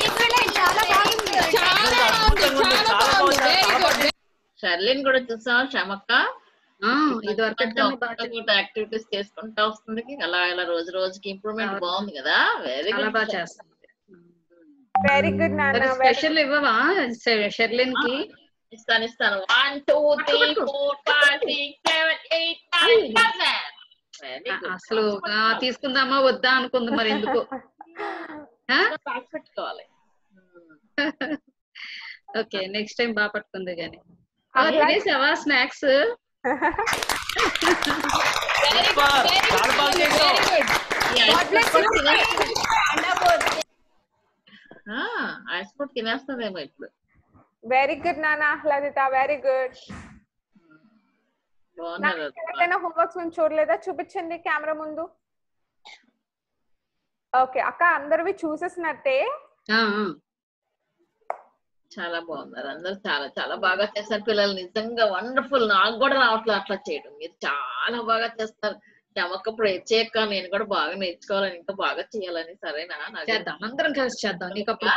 ఎక్సలెంట్, చాలా బాగుంది, చాలా బాగుంది, చాలా బాగుంది. Very good. షర్లిన్ కూడా చూసావా శ్యామక్క? ఇది వరకు యాక్టివిటీస్ చేసుకుంటా వస్తుంది అలా ఇలా రోజు రోజుకి ఇంప్రూవ్మెంట్ బాగుంది కదా. వెరీ గుడ్, బాగా చేస్తుంది. వెరీ గుడ్ నాన్న. స్పెషల్ ఇవ్వవా షర్లిన్ కి? ఇస్తాను ఇస్తాను. 1 2 3 4 5 6 7 8 9 10. అసలు తీసుకుందామా వద్దా అనుకుంది, మరి ఎందుకు పెట్టుకోవాలి. ఓకే నెక్స్ట్ టైం బాగా పట్టుకుంది. కానీ స్నాక్స్ తినేస్తుందేమో ఇప్పుడు. వెరీ గుడ్ నాన్న, ఆహ్లాదిత వెరీ గుడ్. హోంవర్క్స్ మేము చూడలేదా? చూపించండి కెమెరా ముందు. ఓకే అక్క అందరివి చూసేసినట్టే. చాలా బాగున్నారు అందరు, చాలా చాలా బాగా చేస్తారు పిల్లలు. నిజంగా వండర్ఫుల్, నాకు కూడా రావట్లేదు అట్లా చేయడం. మీరు చాలా బాగా చేస్తారు. చమకప్పుడు చేయక నేను కూడా బాగా నేర్చుకోవాలని, ఇంకా బాగా చేయాలని. సరేనా? అందరం కలిసి చేద్దాం. నీకు అప్పుడు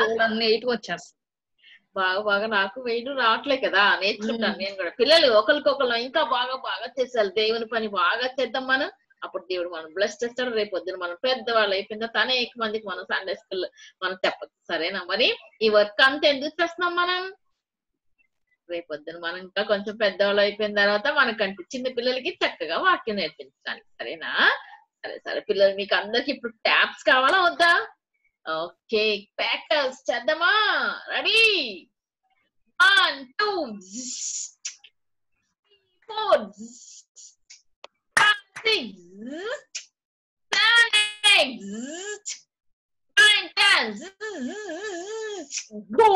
బాగా బాగా నాకు వెయిట్ రావట్లేదు కదా, నేర్చుకుంటాను నేను కూడా. పిల్లలు ఒకరికొకరు ఇంకా బాగా బాగా చేసారు. దేవుని పని బాగా చేద్దాం మనం, అప్పుడు దేవుడు మనం బ్లెస్ చేస్తాడు. రేపు పొద్దున మనం పెద్దవాళ్ళు అయిపోయిందా తనే ఎక్కువ మందికి మనం సండే స్కూల్ మనం చెప్పచ్చు. సరేనా? మరి ఈ వర్క్ అంతా ఎందుకు చేస్తున్నాం మనం? రేపు పొద్దున మనం ఇంకా కొంచెం పెద్దవాళ్ళు అయిపోయిన తర్వాత మనకంటే చిన్న పిల్లలకి చక్కగా వాక్యం నేర్పించడానికి. సరేనా? సరే సరే పిల్లలు, మీకు అందరికి ఇప్పుడు ట్యాప్స్ కావాలా వద్దా? ఓకే ప్యాకర్స్ చేద్దామా? Ready 1 2 3 4 5 6 7 8 9 10 go.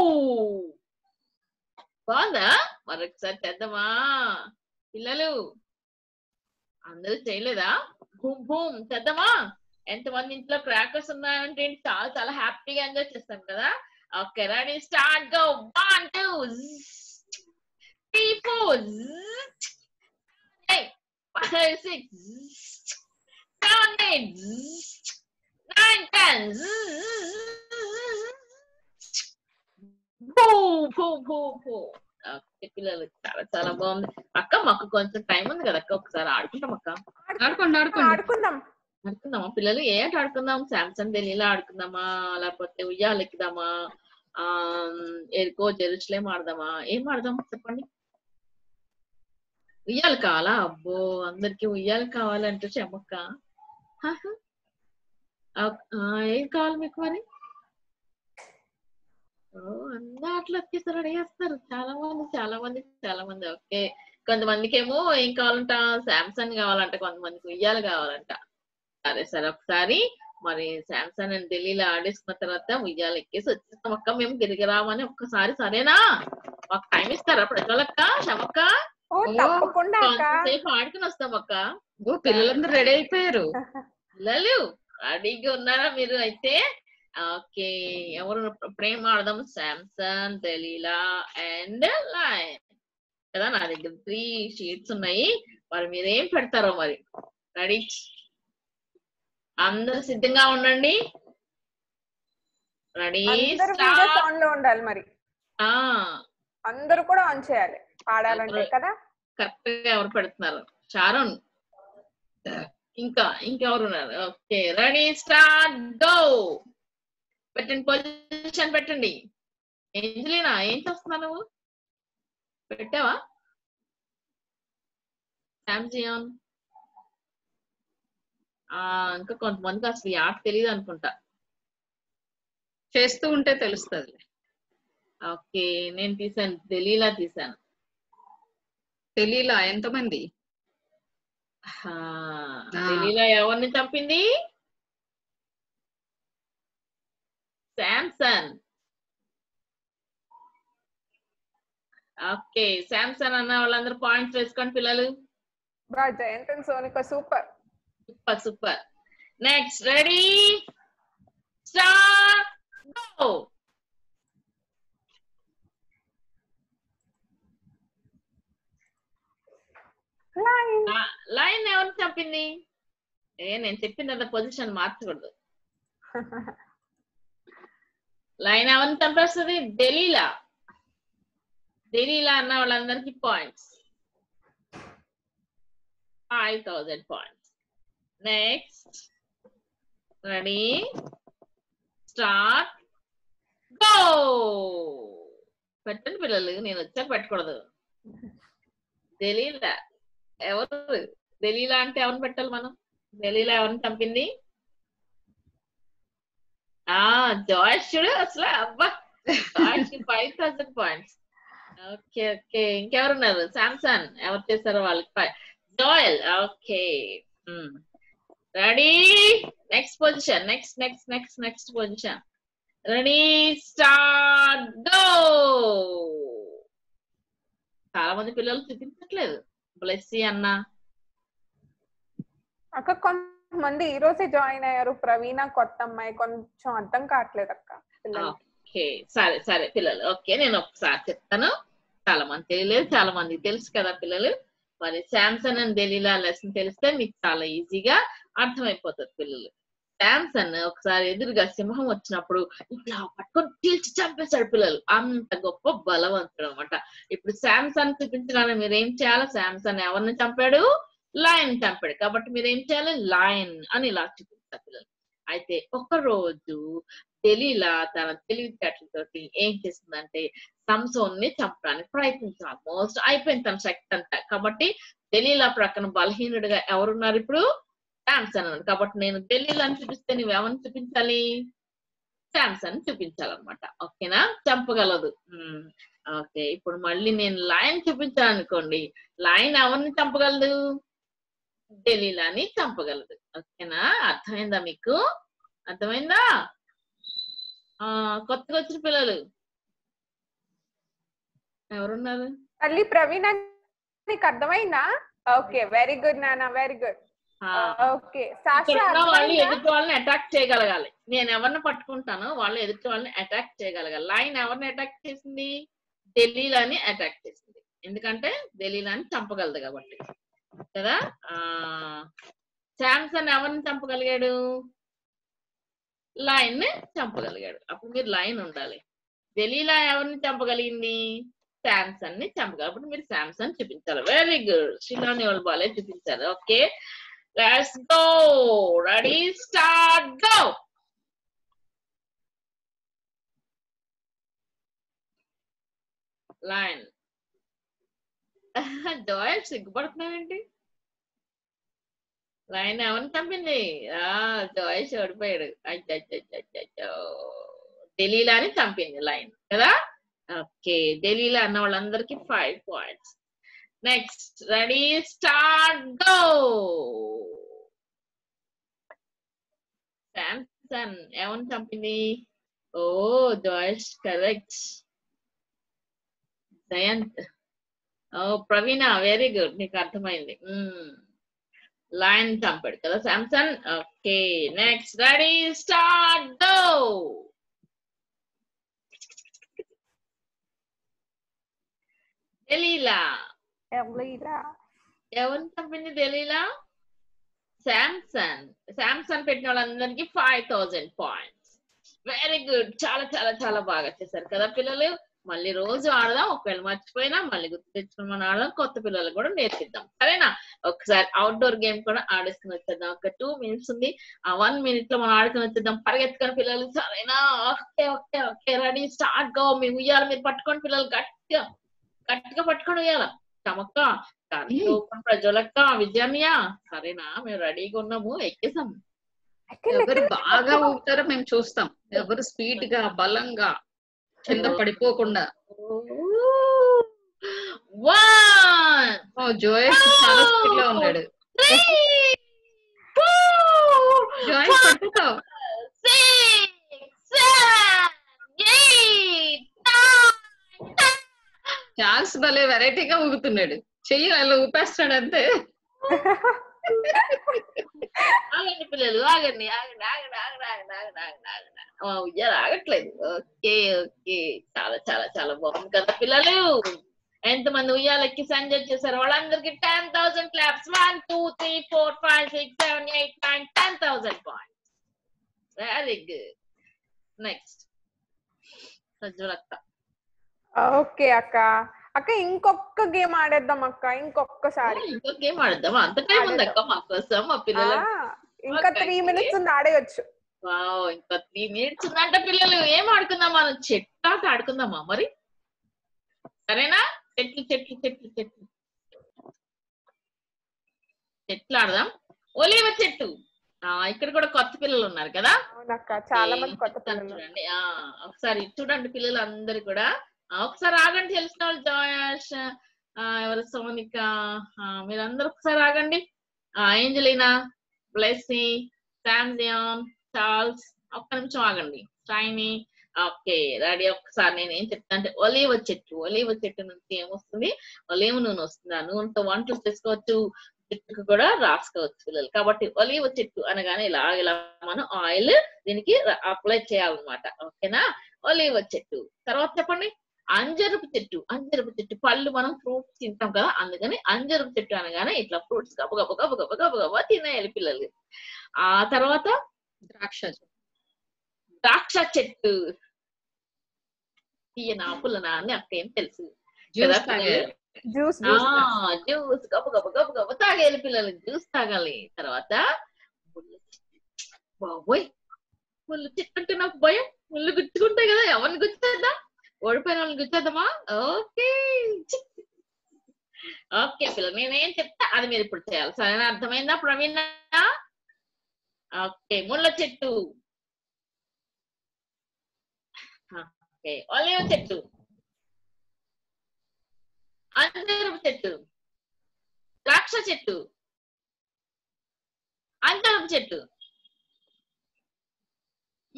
బాగుందా? మరొకసారి చేద్దామా పిల్లలు? అందరూ చేయలేదా? భూమ్ భూమ్ చేద్దామా? ఎంతమంది ఇంట్లో క్రాకర్స్ ఉన్నారంటే చాలా చాలా హ్యాపీగా ఎంజాయ్ చేస్తాం కదా. Okay ready start go 1 2 3 4 5 6 7 8 9 10 boom boom boom boom. Okay పిల్లలు చాలా చాలా బాగుంది. అక్క మాకు కొంచెం టైం ఉంది కదా అక్క, ఒకసారి ఆడుకుంటాం అక్క? ఆడుకుందామా పిల్లలు? ఏ ఆట ఆడుకుందాం? శాంసంగ్ బెన్నీ ఇలా ఆడుకుందామా, లేకపోతే ఉయ్యాలు ఎక్కుదామా, ఎరుకో జెరుచులేం ఆడదామా? ఏం ఆడదాం చెప్పండి? ఉయ్యాలు కావాలా? అబ్బో అందరికి ఉయ్యాలు కావాలంటే చెమ్మక్క ఏం కావాలి మీకు మరి? అందరూ అట్లా వచ్చేసారు, అడిగేస్తారు చాలా మంది చాలా మంది చాలా మంది. ఓకే కొంతమందికి ఏమో ఏం కావాలంట? శాంసంగ్ కావాలంట, కొంతమందికి ఉయ్యాలు కావాలంట. సరే సరే ఒకసారి మరి శాంసంగ్ అని ఢిల్లీలో ఆడేసుకున్న తర్వాత ఉయ్యాలు ఎక్కేసి వచ్చేస్తాం అక్క మేము, తిరిగి రామని ఒక్కసారి. సరేనా? మాకు టైం ఇస్తారా ప్రజలక్క? శమక్క సేపు ఆడుకుని వస్తాం అక్క. పిల్లలందరూ రెడీ అయిపోయారు. పిల్లలు రెడీగా ఉన్నారా మీరు? అయితే ఓకే ఎవరు ప్రేమ ఆడదాం? శాంసంగ్ దలీలా అండ్ లయన్ కదా. నా దగ్గర 3 షీట్స్ ఉన్నాయి, మరి మీరేం పెడతారో మరి. రెడీ అందరు సిద్ధంగా ఉండండి. రెడీ ఉండాలి మరి, అందరూ కూడా ఆన్ చేయాలి ఆడాలంటే కదా. కరెక్ట్ గా ఎవరు పెడుతున్నారు? చారుణ్ ఇంకా ఇంకెవరు ఉన్నారు? Okay ready start go. పెట్టండి పొజిషన్ పెట్టండి. ఏంజలీనా ఏం చేస్తున్నావు నువ్వు? పెట్టావా? శాంజియాన్ ఇంకా కొంతమందికి అసలు ఈ ఆట తెలియదు అనుకుంటా, చేస్తూ ఉంటే తెలుస్తుంది. ఓకే నేను తీసాను తెలియలా తీసాను. తెలియలా ఎంతమంది? తెలియలా ఎవరిని చంపింది? శాంసంగ్. ఓకే శాంసంగ్ అన్న వాళ్ళందరూ పాయింట్స్ వేసుకోండి పిల్లలు. But the entrance only was super. Super, super. Next, ready, start, go. Line. Line evan cheppindi. Eh, nenu cheppinada position marchukadu. Line evan tampastadi Delila. Delila anna vallandariki points. 5000 points. Next. Ready? Start. Go. Pettan pillalu nenu vacha pettukadu. Delila. एवर Delilah अंटे एवं पेट्टाल मनं Delilah एवं चंपिंदी आ Joyce चूडु असला अब्बा Joyce 5000 points okay okay इंकेवर उन्नारु सैमसन एवर चेसारु वाळ्ळकि 5 Joel okay ready next position next next next next position ready start go చాలా మంది పిల్లలు చూపించట్లేదు Blessy Anna. అక్క కొంతమంది ఈ రోజే జాయిన్ అయ్యారు ప్రవీణ కొత్త అమ్మాయి కొంచెం అర్థం కావట్లేదు అక్క పిల్లలు ఓకే సరే సరే పిల్లలు ఓకే నేను ఒకసారి చెప్తాను చాలా మంది తెలియలేదు చాలా మంది తెలుసు కదా పిల్లలు మరి శాంసన్ అండ్ డెలిలా లెసన్ తెలిస్తే మీకు చాలా ఈజీగా అర్థమైపోతది పిల్లలు శాంసన్ ఒకసారి ఎదురుగా సింహం వచ్చినప్పుడు ఇట్లా పట్టుకొని తీల్చి చంపేశాడు పిల్లలు అంత గొప్ప బలవంతుడు అన్నమాట ఇప్పుడు శాంసన్ చూపించడానికి మీరు ఏం చేయాలి శాంసన్ ఎవరిని చంపాడు లయన్ చంపాడు కాబట్టి మీరు ఏం చేయాలి లయన్ అని ఇలా చూపిస్తారు పిల్లలు అయితే ఒక రోజు డెలిలా తన తెలివితేటలతోటి ఏం చేస్తుందంటే సంసోన్ని చంపడానికి ప్రయత్నించాలి ఆల్మోస్ట్ అయిపోయింది తన శక్తి అంతా కాబట్టి డెలిలా ప్రక్కన బలహీనుడిగా ఎవరున్నారు ఇప్పుడు శాంసన్ కాబట్టి నేను డెలిలాని చూపిస్తే నువ్వు ఎవరిని చూపించాలి శాంసన్ చూపించాలన్నమాట ఓకేనా చంపగలదు ఓకే ఇప్పుడు మళ్ళీ నేను లయన్ చూపించాను అనుకోండి లయన్ ఎవరిని చంపగలదు డెలిలాని చంపగలదు ఓకేనా అర్థమైందా మీకు అర్థమైందా కొత్తగా వచ్చిన పిల్లలు ఎవరున్నారు అల్లి ప్రవీణ నీకు అర్థమైందా ఓకే వెరీ గుడ్ నానా వెరీ గుడ్ ఓకే సాక్షా వాళ్ళు ఎదుటి వాళ్ళని అటాక్ చేయగలగాలి నేను ఎవర్ని పట్టుకుంటానో వాళ్ళు ఎదుటి వాళ్ళని అటాక్ చేయగలగాలి లైన్ ఎవర్ని అటాక్ చేసింది డెలిలాని అటాక్ చేసింది ఎందుకంటే డెలిలాని చంపగలదు కాబట్టి కదా శాంసన్ ఎవర్ని చంపగలిగాడు లైన్ ని చంపగలిగాడు అప్పుడు మీరు లైన్ ఉండాలి డెలిలా ఎవర్ని చంపగలిగింది శాంసన్ ని చంపగలిగారు అప్పుడు మీరు శాంసన్ చూపించాలి వెరీ గుడ్ శిలాని వాళ్ళు బాలే చూపించారు okay Let's go. Ready, start, go. Lion. Joel, sigbartnaventi. Lion, avanu champindi. Ah, Joel chodipayadu. Ajajajajajajaj. Delila ni champindi lion. Kada? Okay. Delila anna vallandariki 5 points. Next, ready, start, go. Samson, Evan company. Oh, Josh, correct. Jayant. Oh, Praveena, very good. Nik arthamaindi. Lion jumped. Kada Samson. Okay, next, ready, start, go. Delila. ఎవరిని చంపింది డెలిలా శాంసన్ శాంసన్ పెట్టిన వాళ్ళందరికీ 5000 points very good చాలా చాలా చాలా బాగా చేశారు కదా పిల్లలు మళ్ళీ రోజు ఆడదాం ఒకవేళ మర్చిపోయినా మళ్ళీ గుర్తు తెచ్చుకుని మనం ఆడదాం కొత్త పిల్లలు కూడా నేర్పిద్దాం సరేనా ఒకసారి అవుట్డోర్ గేమ్ కూడా ఆడేసుకుని వచ్చేద్దాం ఒక 2 minutes ఉంది ఆ 1 minute లో మనం ఆడుకుని వచ్చేద్దాం పరిగెత్తుకుని పిల్లలు సరేనా okay okay okay ready start go మీ ఉయ్యాలి మీరు పట్టుకోండి పిల్లలు గట్టిగా గట్టిగా పట్టుకొని ఉయ్యాలి చమక్క కార్తీక ప్రజలక్క విజయమ్య సరేనా మేము రెడీగా ఉన్నాము ఎక్కేసాము ఎవరు బాగా ఊగుతారో మేము చూస్తాం ఎవరు స్పీడ్ గా బలంగా కింద పడిపోకుండా జోయస్ చాలా స్పీడ్ లో ఉన్నాడు జోయస్ పట్టుకో 6 7 8 9 10 చాలా భలే వెరైటీగా ఊగుతున్నాడు చెయ్యి అలా ఊపేస్తాడు అంతే ఆగండి పిల్లలు, ఆగండి ఆగండి ఆగండి ఆగండి ఆగండి ఆగండి ఆగండి ఆగండి. మా ఉయ్యాల ఆగట్లేదు. ఓకే ఓకే, చాలా చాలా చాలా బాగుంది కదా పిల్లలు. ఎంతమంది ఉయ్యాల ఎక్కి ఎంజాయ్ చేశారు? వాళ్ళందరికి 10,000 claps. 1 2 3 4 5 6 7 8 9 10,000 points. Very good. Next సజ్జలక్క. ఓకే అక్క, అక్క ఇంకొక గేమ్ ఆడేద్దాం అక్క. ఇంకొకసారి ఇంకొక గేమ్ ఆడేద్దాం. అంత టైం ఉంది అక్క మా కోసం, మా పిల్లలకు ఇంకా 3 minutes ఉంది, ఆడేయొచ్చు. వావ్, ఇంకా 3 minutes ఉందంట పిల్లలు. ఏం ఆడుకుందాం మనం? చెట్టాట ఆడుకుందామా మరి? సరేనా? చెట్లు చెట్లు చెట్లు చెట్లు చెట్లు ఆడదాం. ఒలివ చెట్టు. ఇక్కడ కూడా కొత్త పిల్లలు ఉన్నారు కదా, చాలా మంది కొత్త పిల్లలు. చూడండి ఒకసారి, చూడండి పిల్లలు అందరు కూడా ఒకసారి ఆగండి. తెలిసిన వాళ్ళు జాయాష్, ఎవరు సోనిక, మీరందరూ ఒకసారి ఆగండి. ఏంజలీనా, బ్లెస్సీ, శామ్జియాన్, చార్ల్స్, ఒక్క నిమిషం ఆగండి. Shiny, okay ready. ఒక్కసారి నేను ఏం చెప్తా అంటే, ఒలివ చెట్టు. ఒలివ చెట్టు నుంచి ఏమొస్తుంది? ఒలివ నూనె వస్తుంది. ఆ నూనెతో వంటలు చేసుకోవచ్చు, చెట్టుకు కూడా రాసుకోవచ్చు పిల్లలు. కాబట్టి ఒలివ చెట్టు అనగానే ఇలా ఇలా మనం ఆయిల్ దీనికి అప్లై చేయాలన్నమాట. ఓకేనా? ఒలివ చెట్టు. తర్వాత చెప్పండి, అంజరపు చెట్టు. అంజరపు చెట్టు పళ్ళు, మనం ఫ్రూట్స్ తింటాం కదా, అందుకని అంజరపు చెట్టు అనగానే ఇట్లా ఫ్రూట్స్ గబ గబ గబ గబ గబ గబ తినేయాలి పిల్లలు. ఆ తర్వాత ద్రాక్ష చెట్టు. ద్రాక్ష చెట్టు. తీయన ఆపులనా అని అక్కేం తెలుసు, జ్యూస్ జ్యూస్ గబ గబ గబ గబ తాగేయాలి పిల్లలు, జ్యూస్ తాగాలి. తర్వాత బాబోయ్, ముళ్ళు చెట్టు అంటే నాకు భయం. ముళ్ళు గుచ్చుకుంటాయి కదా, ఎవరిని గుచ్చేద్దాం? ఓడిపోయిన వాళ్ళని గుచ్చేద్దామా? ఓకే ఓకే పిల్లలు, నేనేం చెప్తా అది మీరు ఇప్పుడు చేయాలి. సరేనా? అర్థమైందా ప్రవీణ? ఓకే. ముళ్ళ చెట్టు. ఓకే. ఒలివ చెట్టు. అంజరపు చెట్టు. ద్రాక్ష చెట్టు. అంజరపు చెట్టు.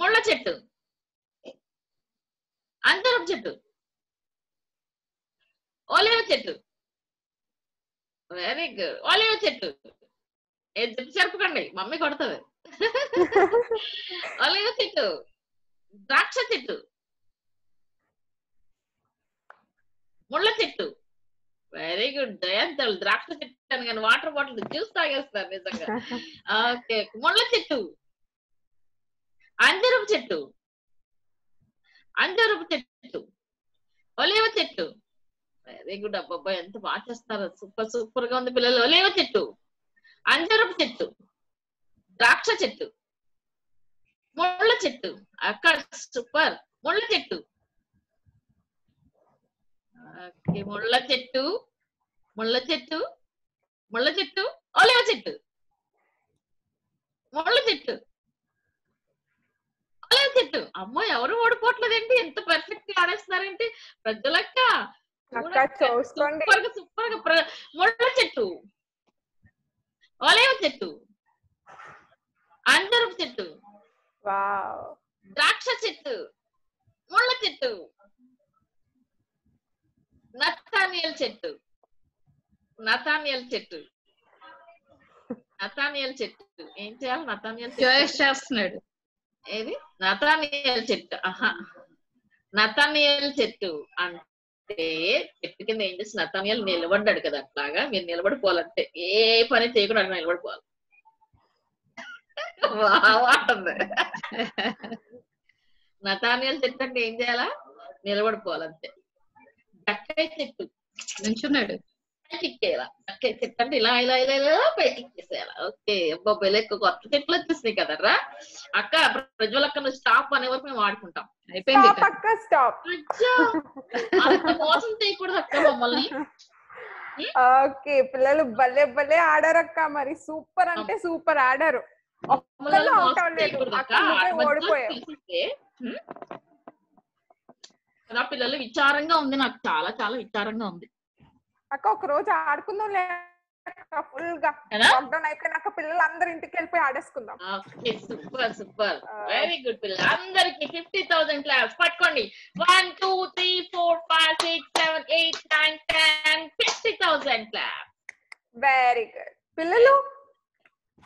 ముళ్ళ చెట్టు. అంజరపు చెట్టు. ఒలివ చెట్టు. Very good. ఒలివ చెట్టు. ఏది చెప్పి చెరపకండి, మమ్మీ కొడుతుంది. ఒలివ చెట్టు. ద్రాక్ష చెట్టు. ముళ్ళ చెట్టు. Very good Jayant. ద్రాక్ష చెట్టు అని కానీ వాటర్ బాటిల్ జ్యూస్ తాగేస్తారు నిజంగా. ఓకే. ముళ్ళ చెట్టు. అంజరపు చెట్టు. అంజరపు చెట్టు. ఒలివ చెట్టు. Very good. అబ్బాబ్బా ఎంత బాగా చేస్తారు, సూపర్ సూపర్ గా ఉంది పిల్లలు. ఒలివ చెట్టు. అంజరపు చెట్టు. ద్రాక్ష చెట్టు. ముళ్ళ చెట్టు. అక్కడ సూపర్. ముళ్ళ చెట్టు. ఓకే. ముళ్ళ చెట్టు. ముళ్ళ చెట్టు. ముళ్ళ చెట్టు. ఒలివ చెట్టు. ముళ్ళ చెట్టు. ఒలివ చెట్టు. అమ్మో, ఎవరు ఓడిపోవట్లేదేంటి? ఎంత పర్ఫెక్ట్ గా ఆడేస్తున్నారేంటి ప్రజలక్క? సూపర్ గా సూపర్ గా. ముళ్ళ చెట్టు. ఒలివ చెట్టు. అంజరపు చెట్టు. ద్రాక్ష చెట్టు. ముళ్ళ చెట్టు. నతానియల్ చెట్టు. నతానియల్ చెట్టు. నతానియల్ చెట్టు. ఏం చేయాలి? నతానియల్ చేస్తున్నాడు. ఏది? నతానియల్ చెట్టు. ఆహా, నతానియల్ చెట్టు అంటే చెట్టు కింద ఏం చేసి నతానియల్ నిలబడ్డాడు కదా, అట్లాగా మీరు నిలబడిపోవాలంటే ఏ పని చేయకుండా అక్కడ నిలబడిపోవాలి. బాగుంటుంది. నతానియల్ చెట్టు అంటే ఏం చేయాలా? నిలబడిపోవాలంతే. దక్కాయ చెట్టు. నుంచున్నాడు. ఎక్కేయాల. దక్కాయ చెట్టు అంటే ఇలా ఇలా ఇలా ఇలా పైకి ఎక్కేసేయాలి. ఓకే. అబ్బాయి ఎక్కువ కొత్త చెట్లు వచ్చేసినాయి కదరా అక్క. ప్రజ్వలక్క, నువ్వు స్టాప్ అనే వరకు మేము ఆడుకుంటాం. అయిపోయింది. మోసం చేయకూడదు అక్క మమ్మల్ని. ఓకే పిల్లలు, భలే భలే ఆడారక్క. మరి సూపర్ అంటే సూపర్ ఆడారు. పిల్లలు విచారంగా ఉంది నాకు, చాలా చాలా విచారంగా ఉంది అక్క. ఒక రోజు ఆడుకుందాం పిల్లలు, అందరు ఇంటికి వెళ్ళిపోయి ఆడేసుకుందాం. Super super. వెరీ గుడ్ పిల్లలు. అందరికి 50,000 క్లాప్స్ పట్టుకోండి. 1 2 3 4 5 6 7 8 9 10 50,000 క్లాప్స్. Very good. పిల్లలు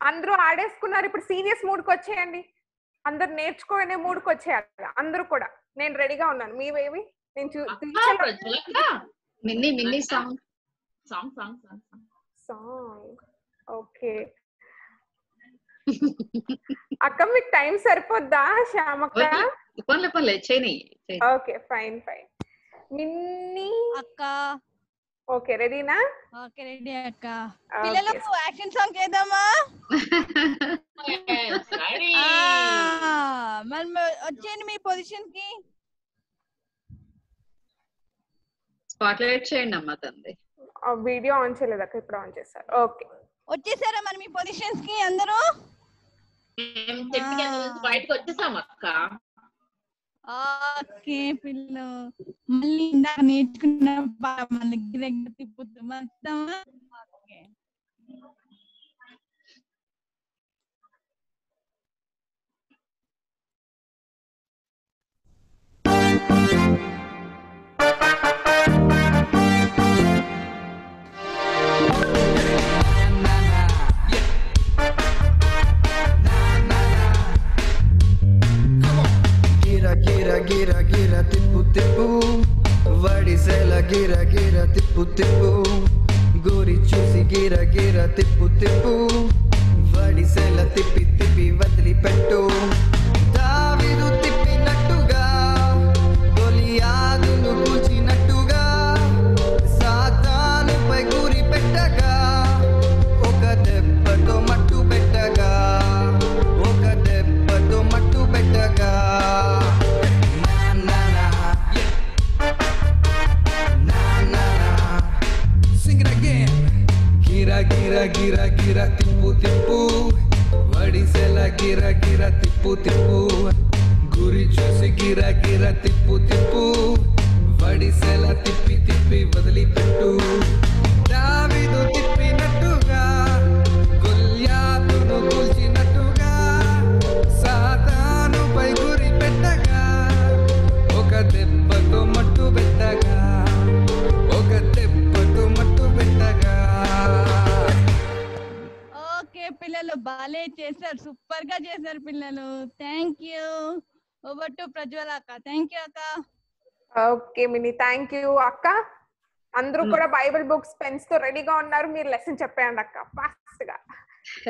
అందరూ ఆడేసుకున్నారు. ఇప్పుడు సీనియర్స్ మూడ్కి వచ్చేయండి, అందరూ నేర్చుకోనే మూడ్కి వచ్చేయాలి. అందరూ కూడా నేను రెడీగా ఉన్నాను. మీవేవి నేను సాంగ్ ఓకే అక్క మీకు టైం సరిపోద్దా శ్యామక్క? ఓకే ఫైన్ ఫైన్ మిన్నీ అక్క ఓకే రెడీనా? ఓకే రెడీ అక్క. పిల్లలకు యాక్షన్ సాంగ్ చేద్దామా? మనం వచ్చేయండి మీ పొజిషన్ కి. స్పాట్ లైట్ చేయండి అమ్మ తండ్రి. వీడియో ఆన్ చేయలేదు అక్క, ఇప్పుడు ఆన్ చేశారు. ఓకే వచ్చేసారా మనం మీ పొజిషన్స్ కి? అందరూ బయటకు వచ్చేసాం అక్క. ఓకే పిల్లలు మళ్ళీ ఇందాక నేర్చుకున్న మన దగ్గర తిప్పుతామా? Gira gira gira tippu tippu vadisela gira gira tippu tippu gori chusi gira gira tippu tippu vadisela tippi tippi vadli pettu davidu tippinattuga goliyadunu kuchinattuga saatanu pai guri pettaga oka deppato mattu pettaga oka deppato mattu pettaga. Gira gira gira tippu tippu vadisela gira gira tippu tippu guri chusi gira gira tippu tippu vadisela tippi tippi vadli pettu davidu tippinattuga golyatunu golchinattuga saatanu pai guri pettaga oka deppato mattu pettaga oka deppato mattu pettaga. పిల్లలు బాలే చేశారు, super గా చేశారు పిల్లలు. Thank you. Over to Prajwala అక్క. Thank you అక్క. Okay mini thank you అక్క. అందరూ కూడా బైబిల్ బుక్స్ పెన్స్ తో రెడీగా ఉన్నారు. మీరు లెసన్ చెప్పండి అక్క ఫాస్ట్ గా.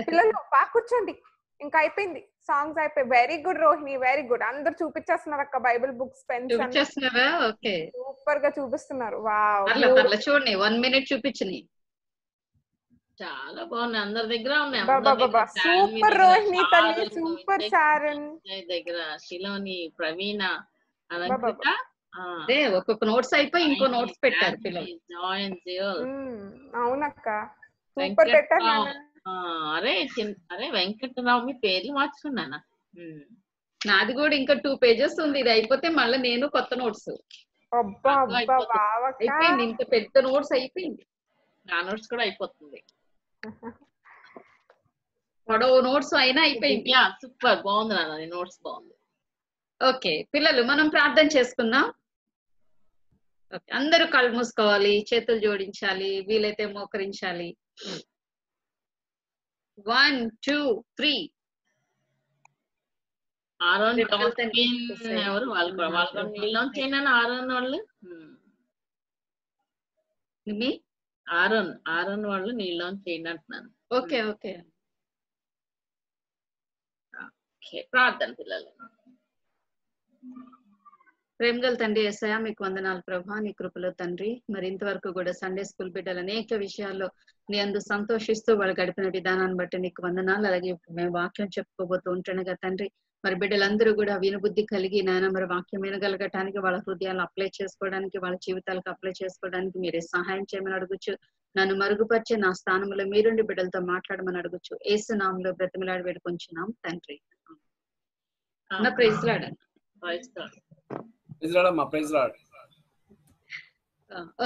పిల్లలు బాగా కూర్చోండి. ఇంకా అయిపోయింది, సాంగ్స్ అయిపోయి. Very good Rohini, very good. అందరూ చూపించేస్తున్నారు అక్క బైబిల్ బుక్స్ పెన్స్ చూపిస్తున్నారా? ఓకే సూపర్ గా చూపిస్తున్నారు. వావ్ అలా అలా చూడండి 1 నిమిషం చూపించని. చాలా బాగున్నాయి, అందరి దగ్గర ఉన్నాయి. సూపర్ రోహిణి తల్లి, సూపర్ చారణ్ దగ్గర, శిలోని, ప్రవీణ, అలంకృత. అదే ఒక్కొక్క నోట్స్ అయిపోయి ఇంకో నోట్స్ పెట్టారు పిల్లలు. అవునక్క సూపర్ పెట్టారు. అరే వెంకటరావు మీ పేర్లు మార్చుకున్నానా? నాది కూడా ఇంకా 2 పేజెస్ ఉంది. ఇది అయిపోతే మళ్ళీ నేను కొత్త నోట్స్. అయిపోయింది ఇంత పెద్ద నోట్స్ అయిపోయింది. నా నోట్స్ కూడా అయిపోతుంది. పొడవు నోట్స్ అయినా అయిపోయింది. సూపర్ బాగుంది నాన్న నోట్స్ బాగుంది. ఓకే పిల్లలు మనం ప్రార్థన చేసుకుందాం. అందరూ కళ్ళు మూసుకోవాలి, చేతులు జోడించాలి, వీలైతే మోకరించాలి. 1 2 3 ఆరోన్ ఎవరు వాళ్ళు వాళ్ళు ఆరోన్ వాళ్ళు ఆరోన్ ఆరోన్ వాళ్ళు నీళ్ళని చేయండి అంటున్నాను. ఓకే ఓకే ఓకే ప్రార్థన పిల్లలు. ప్రేమ గల తండ్రి యేసయ్య మీకు వందనాలు ప్రభా, నీ కృపలో తండ్రి. మరి ఇంతవరకు కూడా సండే స్కూల్ బిడ్డలు అనేక విషయాల్లో నీ అందు సంతోషిస్తూ వాళ్ళు గడిపిన విధానాన్ని బట్టి నీకు వందనాలు. అలాగే ఇప్పుడు మేము వాక్యం చెప్పుకోబోతూ ఉంటుండగా తండ్రి, మరి బిడ్డలందరూ కూడా వినుబుద్ధి కలిగి నాయన మరి వాక్యం వినగలగటానికి, వాళ్ళ హృదయాలను అప్లై చేసుకోవడానికి, వాళ్ళ జీవితాలకు అప్లై చేసుకోవడానికి మీరే సహాయం చేయమని అడగచ్చు. నన్ను మరుగుపరిచే నా స్థానంలో మీరుండి బిడ్డలతో మాట్లాడమని అడగచ్చు. యేసు నామములో బ్రతిమలాడి వేడుకొంచున్నాం తండ్రి.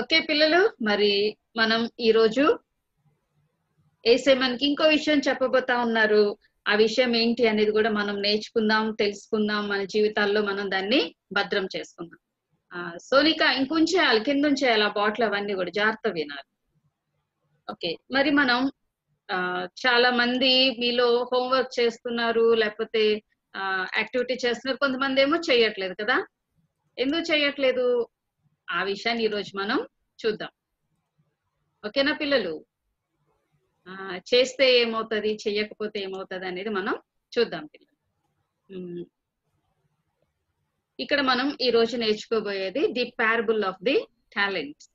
ఓకే పిల్లలు మరి మనం ఈ రోజు యేసే మనకి ఇంకో విషయం చెప్పబోతా ఉన్నారు. ఆ విషయం ఏంటి అనేది కూడా మనం నేర్చుకుందాం, తెలుసుకుందాం. మన జీవితాల్లో మనం దాన్ని భద్రం చేసుకుందాం. సోనిక ఇంకొంచేయాలి, కింద ఉంచేయాలి ఆ బాటిల్, అవన్నీ కూడా జాగ్రత్త వినాలి. ఓకే మరి మనం చాలా మంది మీలో హోంవర్క్ చేస్తున్నారు లేకపోతే యాక్టివిటీ చేస్తున్నారు కొంతమంది ఏమో చేయట్లేదు కదా ఎందుకు చేయట్లేదు ఆ విషయాన్ని ఈ రోజు మనం చూద్దాం ఓకేనా పిల్లలు చేస్తే ఏమవుతది చేయకపోతే ఏమవుతది అనేది మనం చూద్దాం పిల్లలు ఇక్కడ మనం ఈ రోజు నేర్చుకోబోయేది the parable of the talents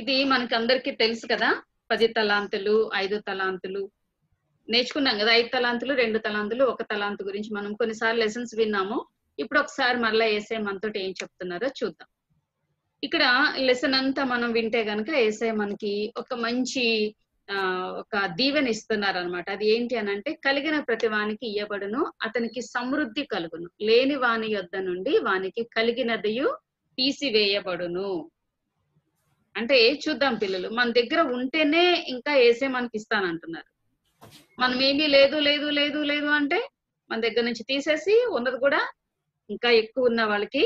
ఇది మనకి అందరికీ తెలుసు కదా 10 తలాంతులు 5 తలాంతులు నేర్చుకున్నాం కదా 5 తలాంతులు 2 తలాంతులు 1 తలాంతు గురించి మనం కొన్నిసార్లు లెసన్స్ విన్నాము ఇప్పుడు ఒకసారి మళ్ళీ యేసే మనతో ఏం చెప్తున్నారో చూద్దాం ఇక్కడ లెసన్ అంతా మనం వింటే గనుక యేసే మనకి ఒక మంచి ఒక దీవెన ఇస్తున్నారు అన్నమాట అది ఏంటి అనంటే కలిగిన ప్రతివానికి ఇయ్యబడును అతనికి సమృద్ధి కలుగును లేని వాని యొద్ద నుండి వానికి కలిగినదియు తీసివేయబడును అంటే చూద్దాం పిల్లలు మన దగ్గర ఉంటేనే ఇంకా యేసే మనకి ఇస్తాను అంటున్నారు మనం ఏమీ లేదు లేదు లేదు లేదు అంటే మన దగ్గర నుంచి తీసేసి ఉన్నది కూడా ఇంకా ఎక్కువ ఉన్న వాళ్ళకి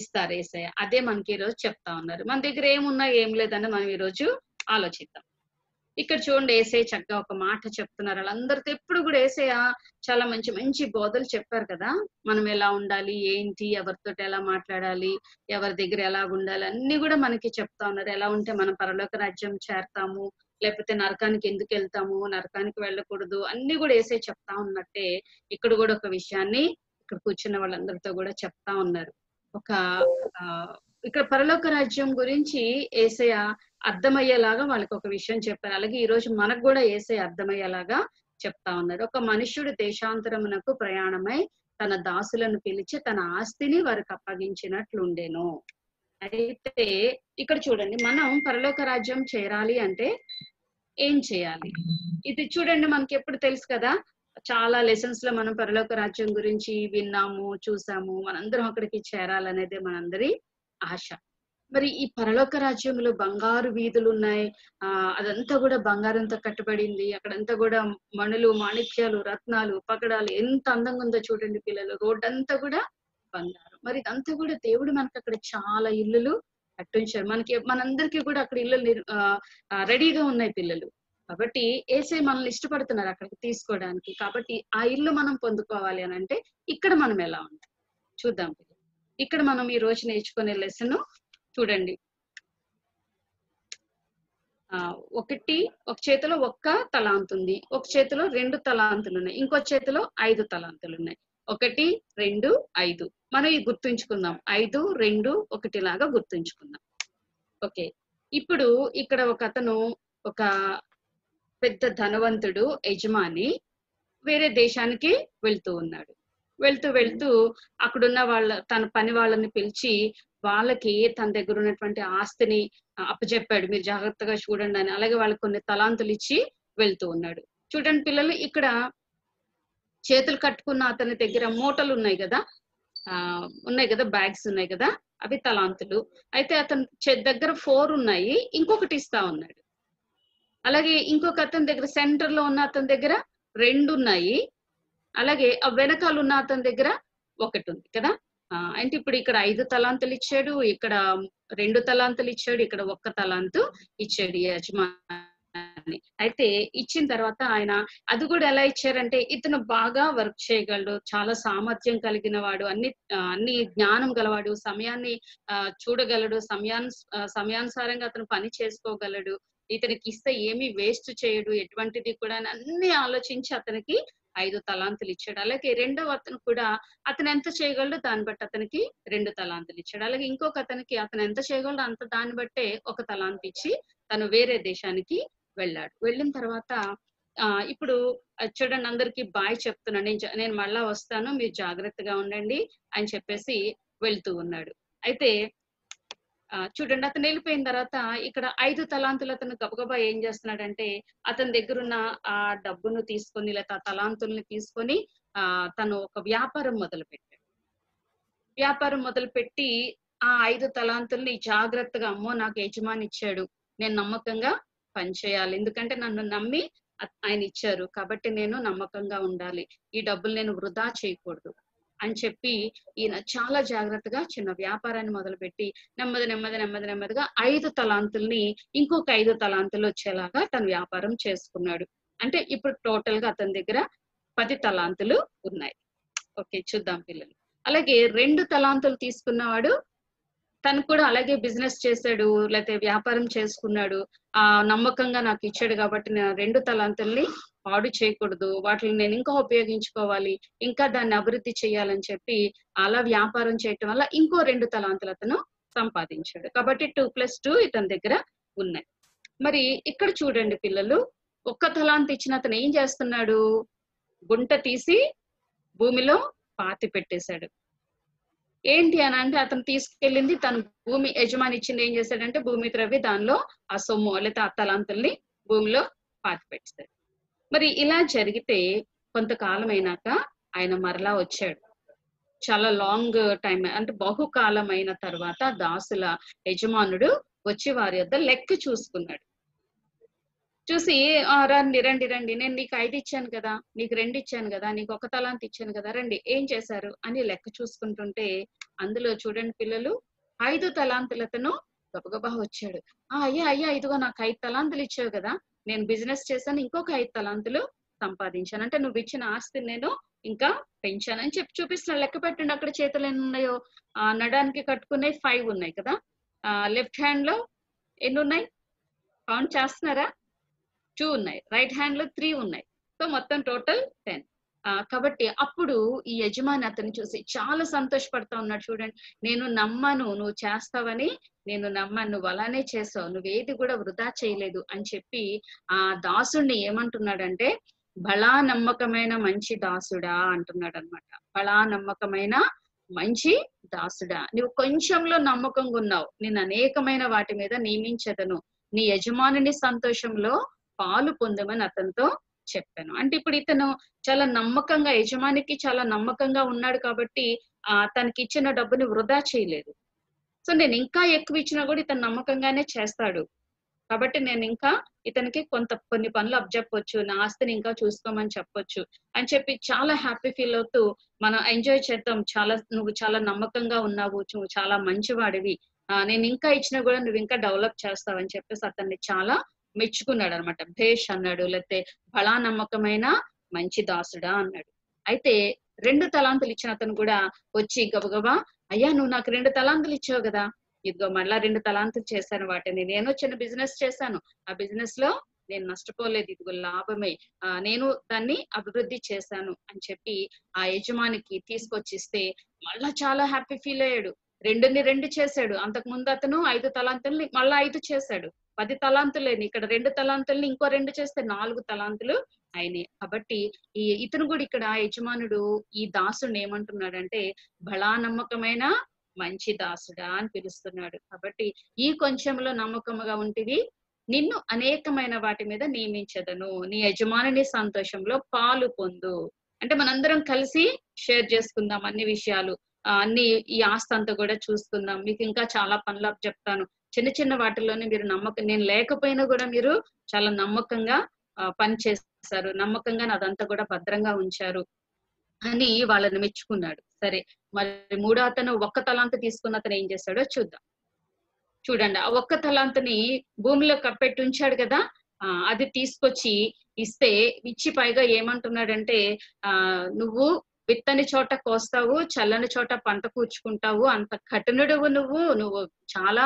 ఇస్తారు యేసే అదే మనకి ఈ రోజు చెప్తా ఉన్నారు మన దగ్గర ఏమున్నా ఏం లేదని మనం ఈ రోజు ఆలోచిద్దాం ఇక్కడ చూడండి యేసే చక్కగా ఒక మాట చెప్తున్నారు వాళ్ళందరితో ఎప్పుడు కూడా యేసే చాలా మంచి మంచి బోధలు చెప్పారు కదా మనం ఎలా ఉండాలి ఏంటి ఎవరితో ఎలా మాట్లాడాలి ఎవరి దగ్గర ఎలా ఉండాలి అన్ని కూడా మనకి చెప్తా ఉన్నారు ఎలా ఉంటే మనం పరలోక రాజ్యం చేరతాము లేకపోతే నరకానికి ఎందుకు వెళ్తాము నరకానికి వెళ్ళకూడదు అన్ని కూడా యేసే చెప్తా ఉన్నట్టే ఇక్కడ కూడా ఒక విషయాన్ని ఇక్కడ కూర్చున్న వాళ్ళందరితో కూడా చెప్తా ఉన్నారు ఒక ఇక్కడ పరలోక రాజ్యం గురించి యేసే అర్థమయ్యేలాగా వాళ్ళకి ఒక విషయం చెప్పారు అలాగే ఈ రోజు మనకు కూడా యేసే అర్థమయ్యేలాగా చెప్తా ఉన్నారు ఒక మనుషుడు దేశాంతరమునకు ప్రయాణమై తన దాసులను పిలిచి తన ఆస్తిని వారికి అప్పగించినట్లుండెను అయితే ఇక్కడ చూడండి మనం పరలోక రాజ్యం చేరాలి అంటే ఏం చేయాలి ఇది చూడండి మనకి ఎప్పుడు తెలుసు కదా చాలా లెసన్స్ లో మనం పరలోక రాజ్యం గురించి విన్నాము చూసాము మనందరం అక్కడికి చేరాలనేదే మనందరి ఆశ మరి ఈ పరలోక రాజ్యంలో బంగారు వీధులు ఉన్నాయి అదంతా కూడా బంగారంతో కట్టబడింది అక్కడంతా కూడా మణులు మాణిక్యాలు రత్నాలు పగడాలు ఎంత అందంగా ఉందో చూడండి పిల్లలు రోడ్ అంతా కూడా బంగారం మరి ఇదంతా కూడా దేవుడు మనకు అక్కడ చాలా ఇల్లులు కట్టించారు మనకి మనందరికీ కూడా అక్కడ ఇల్లు రెడీగా ఉన్నాయి పిల్లలు కాబట్టి యేసే మనల్ని ఇష్టపడుతున్నారు అక్కడికి తీసుకోవడానికి కాబట్టి ఆ ఇల్లు మనం పొందుకోవాలి అని అంటే ఇక్కడ మనం ఎలా ఉంటాం చూద్దాం ఇక్కడ మనం ఈ రోజు నేర్చుకునే లెసన్ చూడండి ఒక చేతిలో ఒక్క తలాంతు ఉంది ఒక చేతిలో 2 తలాంతులు ఉన్నాయి ఇంకో చేతిలో 5 తలాంతులు ఉన్నాయి 1 2 5 మనం ఇది గుర్తుంచుకుందాం 5 2 1 లాగా గుర్తుంచుకుందాం ఓకే ఇప్పుడు ఇక్కడ ఒక అతను ఒక పెద్ద ధనవంతుడు యజమాని వేరే దేశానికి వెళ్తూ ఉన్నాడు వెళ్తూ వెళ్తూ అక్కడున్న వాళ్ళ తన పని వాళ్ళని పిలిచి వాళ్ళకి తన దగ్గర ఉన్నటువంటి ఆస్తిని అప్పచెప్పాడు మీరు జాగ్రత్తగా చూడండి అని అలాగే వాళ్ళకి కొన్ని తలాంతులు ఇచ్చి వెళ్తూ ఉన్నాడు చూడండి పిల్లలు ఇక్కడ చేతులు కట్టుకున్న అతని దగ్గర మూటలు ఉన్నాయి కదా బ్యాగ్స్ ఉన్నాయి కదా అవి తలాంతులు అయితే అతని దగ్గర 4 ఉన్నాయి ఇంకొకటి ఇస్తా ఉన్నాడు అలాగే ఇంకొక అతని దగ్గర సెంటర్ లో ఉన్న అతని దగ్గర 2 ఉన్నాయి అలాగే ఆ వెనకాల ఉన్న అతని దగ్గర 1 ఉంది కదా అంటే ఇప్పుడు ఇక్కడ 5 తలాంతులు ఇచ్చాడు ఇక్కడ 2 తలాంతులు ఇచ్చాడు ఇక్కడ 1 తలాంతు ఇచ్చాడు యజమాని అయితే ఇచ్చిన తర్వాత ఆయన అది కూడా ఎలా ఇచ్చారంటే ఇతను బాగా వర్క్ చేయగలడు చాలా సామర్థ్యం కలిగిన వాడు అన్ని జ్ఞానం గలవాడు సమయాన్ని చూడగలడు సమయానుసారంగా అతను పని చేసుకోగలడు ఇతనికి ఇస్తే ఏమీ వేస్ట్ చేయడు ఎటువంటిది కూడా అన్ని ఆలోచించి అతనికి 5 తలాంతులు ఇచ్చాడు అలాగే రెండవ అతను కూడా అతను ఎంత చేయగలడో దాన్ని బట్టి అతనికి 2 తలాంతులు ఇచ్చాడు అలాగే ఇంకొక అతనికి అతను ఎంత చేయగలడో అంత దాన్ని బట్టే 1 తలాంతు ఇచ్చి తను వేరే దేశానికి వెళ్ళాడు వెళ్ళిన తర్వాత ఇప్పుడు చూడండి అందరికి బాయ్ చెప్తున్నాను నేను మళ్ళా వస్తాను మీరు జాగ్రత్తగా ఉండండి అని చెప్పేసి వెళ్తూ ఉన్నాడు అయితే చూడండి అతను వెళ్ళిపోయిన తర్వాత ఇక్కడ 5 తలాంతులు అతను గబగబా ఏం చేస్తున్నాడంటే అతని దగ్గర ఉన్న ఆ డబ్బును తీసుకొని లేదా తలాంతుల్ని తీసుకొని తను ఒక వ్యాపారం మొదలుపెట్టాడు వ్యాపారం మొదలుపెట్టి ఆ 5 తలాంతుల్ని జాగ్రత్తగా అమ్మో నాకు యజమాని ఇచ్చాడు నేను నమ్మకంగా పనిచేయాలి ఎందుకంటే నన్ను నమ్మి ఆయన ఇచ్చారు కాబట్టి నేను నమ్మకంగా ఉండాలి ఈ డబ్బులు నేను వృధా చేయకూడదు అని చెప్పి ఈయన చాలా జాగృతగా చిన్న వ్యాపారాన్ని మొదలుపెట్టి నెమ్మది నెమ్మది నెమ్మది నెమ్మదిగా 5 తలాంతుల్ని ఇంకొక 5 తలాంతులు వచ్చేలాగా తన వ్యాపారం చేసుకున్నాడు. అంటే ఇప్పుడు టోటల్ గా అతని దగ్గర 10 తలాంతులు ఉన్నాయి. ఓకే చూద్దాం పిల్లలు. అలాగే 2 తలాంతులు తీసుకున్నవాడు తను కూడా అలాగే బిజినెస్ చేశాడు, లేకపోతే వ్యాపారం చేసుకున్నాడు. ఆ నమ్మకంగా నాకు ఇచ్చాడు కాబట్టి నేను 2 తలాంతుల్ని పాడు చేయకూడదు, వాటిని నేను ఇంకా ఉపయోగించుకోవాలి, ఇంకా దాన్ని అభివృద్ధి చేయాలని చెప్పి అలా వ్యాపారం చేయటం వల్ల ఇంకో 2 తలాంతులు అతను సంపాదించాడు. కాబట్టి 2+2 ఇతని దగ్గర ఉన్నాయి. మరి ఇక్కడ చూడండి పిల్లలు, 1 తలాంతు ఇచ్చిన అతను ఏం చేస్తున్నాడు? గుంట తీసి భూమిలో పాతి పెట్టేశాడు. ఏంటి అని అంటే అతను తీసుకెళ్ళింది తన భూమి యజమాని ఇచ్చింది. ఏం చేశాడంటే భూమి త్రవ్వి దానిలో ఆ సొమ్ము లేదా ఆ తలాంతుల్ని భూమిలో పాతి పెట్టేశాడు. మరి ఇలా జరిగితే కొంతకాలం అయినాక ఆయన మరలా వచ్చాడు. చాలా లాంగ్ టైం అంటే బహుకాలం అయిన తర్వాత దాసుల యజమానుడు వచ్చి వారి వద్ద లెక్క చూసుకున్నాడు. చూసి రండి రండి రండి, నేను నీకు 5 ఇచ్చాను కదా, నీకు 2 ఇచ్చాను కదా, నీకు 1 తలాంతు ఇచ్చాను కదా, రండి ఏం చేశారు అని లెక్క చూసుకుంటుంటే అందులో చూడండి పిల్లలు 5 తలాంతులతను గబగబా వచ్చాడు. అయ్యా ఇదిగో నాకు 5 తలాంతులు ఇచ్చావు కదా, నేను బిజినెస్ చేశాను, ఇంకొక 5 తలాంతులు సంపాదించాను, అంటే నువ్వు ఇచ్చిన ఆస్తిని నేను ఇంకా పెంచానని చెప్పి చూపిస్తున్నాడు. లెక్క పెట్టండి అక్కడ చేతులు ఎన్ని ఉన్నాయో. నడానికి కట్టుకునే 5 ఉన్నాయి కదా, లెఫ్ట్ హ్యాండ్ లో ఎన్ని ఉన్నాయి కౌంట్ చేస్తున్నారా? 2 ఉన్నాయి, రైట్ హ్యాండ్ లో 3 ఉన్నాయి, సో మొత్తం టోటల్ 10. కాబట్టి అప్పుడు ఈ యజమాని అతను చూసి చాలా సంతోషపడతా ఉన్నాడు. చూడండి, నేను నమ్మను నువ్వు చేస్తావని, నేను నమ్మను, నువ్వు అలానే చేసావు, నువ్వేది కూడా వృధా చేయలేదు అని చెప్పి ఆ దాసుడిని ఏమంటున్నాడంటే బలా నమ్మకమైన మంచి దాసుడా అంటున్నాడు అనమాట. బలా నమ్మకమైన మంచి దాసుడా, నువ్వు కొంచెంలో నమ్మకంగా ఉన్నావు, నేను అనేకమైన వాటి మీద నియమించదను, నీ యజమానుని సంతోషంలో పాలు పొందమని అతనితో చెప్పాను. అంటే ఇప్పుడు ఇతను చాలా నమ్మకంగా యజమానికి చాలా నమ్మకంగా ఉన్నాడు కాబట్టి తనకి ఇచ్చిన డబ్బుని వృధా చేయలేదు. సో నేను ఇంకా ఎక్కువ ఇచ్చినా కూడా ఇతను నమ్మకంగానే చేస్తాడు కాబట్టి నేను ఇంకా ఇతనికి కొన్ని పనులు అప్పచెప్పొచ్చు, నా ఆస్తిని ఇంకా చూసుకోమని చెప్పొచ్చు అని చెప్పి చాలా హ్యాపీ ఫీల్ అవుతూ మనం ఎంజాయ్ చేద్దాం. నువ్వు చాలా నమ్మకంగా ఉన్నావు, నువ్వు చాలా మంచివాడివి, నేను ఇంకా ఇచ్చినా కూడా నువ్వు ఇంకా డెవలప్ చేస్తావు అని చెప్పేసి అతన్ని చాలా మెచ్చుకున్నాడు అనమాట. భేష్ అన్నాడు, లేకపోతే బలా నమ్మకమైన మంచి దాసుడా అన్నాడు. అయితే 2 తలాంతులు ఇచ్చిన అతను కూడా వచ్చి గబగబా అయ్యా నువ్వు నాకు 2 తలాంతులు ఇచ్చావు కదా, ఇదిగో మళ్ళా 2 తలాంతులు చేశాను, వాటిని నేను చిన్న బిజినెస్ చేశాను, ఆ బిజినెస్ లో నేను నష్టపోలేదు, ఇదిగో లాభమే, నేను దాన్ని అభివృద్ధి చేశాను అని చెప్పి ఆ యజమానికి తీసుకొచ్చిస్తే మళ్ళా చాలా హ్యాపీ ఫీల్ అయ్యాడు. 2ని 2 చేశాడు. అంతకు ముందు అతను 5 తలాంతుల్ని మళ్ళా 5 చేశాడు, 10 తలాంతులేని ఇక్కడ 2 తలాంతుల్ని ఇంకో 2 చేస్తే 4 తలాంతులు అయినాయి. కాబట్టి ఇతను కూడా ఇక్కడ యజమానుడు ఈ దాసుని ఏమంటున్నాడంటే బలా నమ్మకమైన మంచి దాసుడా అని పిలుస్తున్నాడు. కాబట్టి ఈ కొంచెంలో నమ్మకముగా ఉంటివి, నిన్ను అనేకమైన వాటి మీద నియమించదను, నీ యజమానుని సంతోషంలో పాలు పొందు. అంటే మనందరం కలిసి షేర్ చేసుకుందాం అన్ని విషయాలు, అన్ని ఈ ఆస్తి అంతా కూడా చూసుకుందాం, మీకు ఇంకా చాలా పనులు చెప్తాను, చిన్న చిన్న వాటిల్లోనే మీరు నేను లేకపోయినా కూడా మీరు చాలా నమ్మకంగా పని చేస్తారు, నమ్మకంగా అదంతా కూడా భద్రంగా ఉంచారు అని వాళ్ళని మెచ్చుకున్నాడు. సరే, మరి 3వ అతను 1 తలాంతు తీసుకున్న అతను ఏం చేశాడో చూద్దాం. చూడండి, ఆ 1 తలాంతుని భూమిలో కప్పెట్టి ఉంచాడు కదా, అది తీసుకొచ్చి ఇస్తే ఇచ్చి పైగా ఏమంటున్నాడంటే నువ్వు విత్తని చోట కోస్తావు, చల్లని చోట పంట కూర్చుకుంటావు, అంత కఠినుడువు నువ్వు చాలా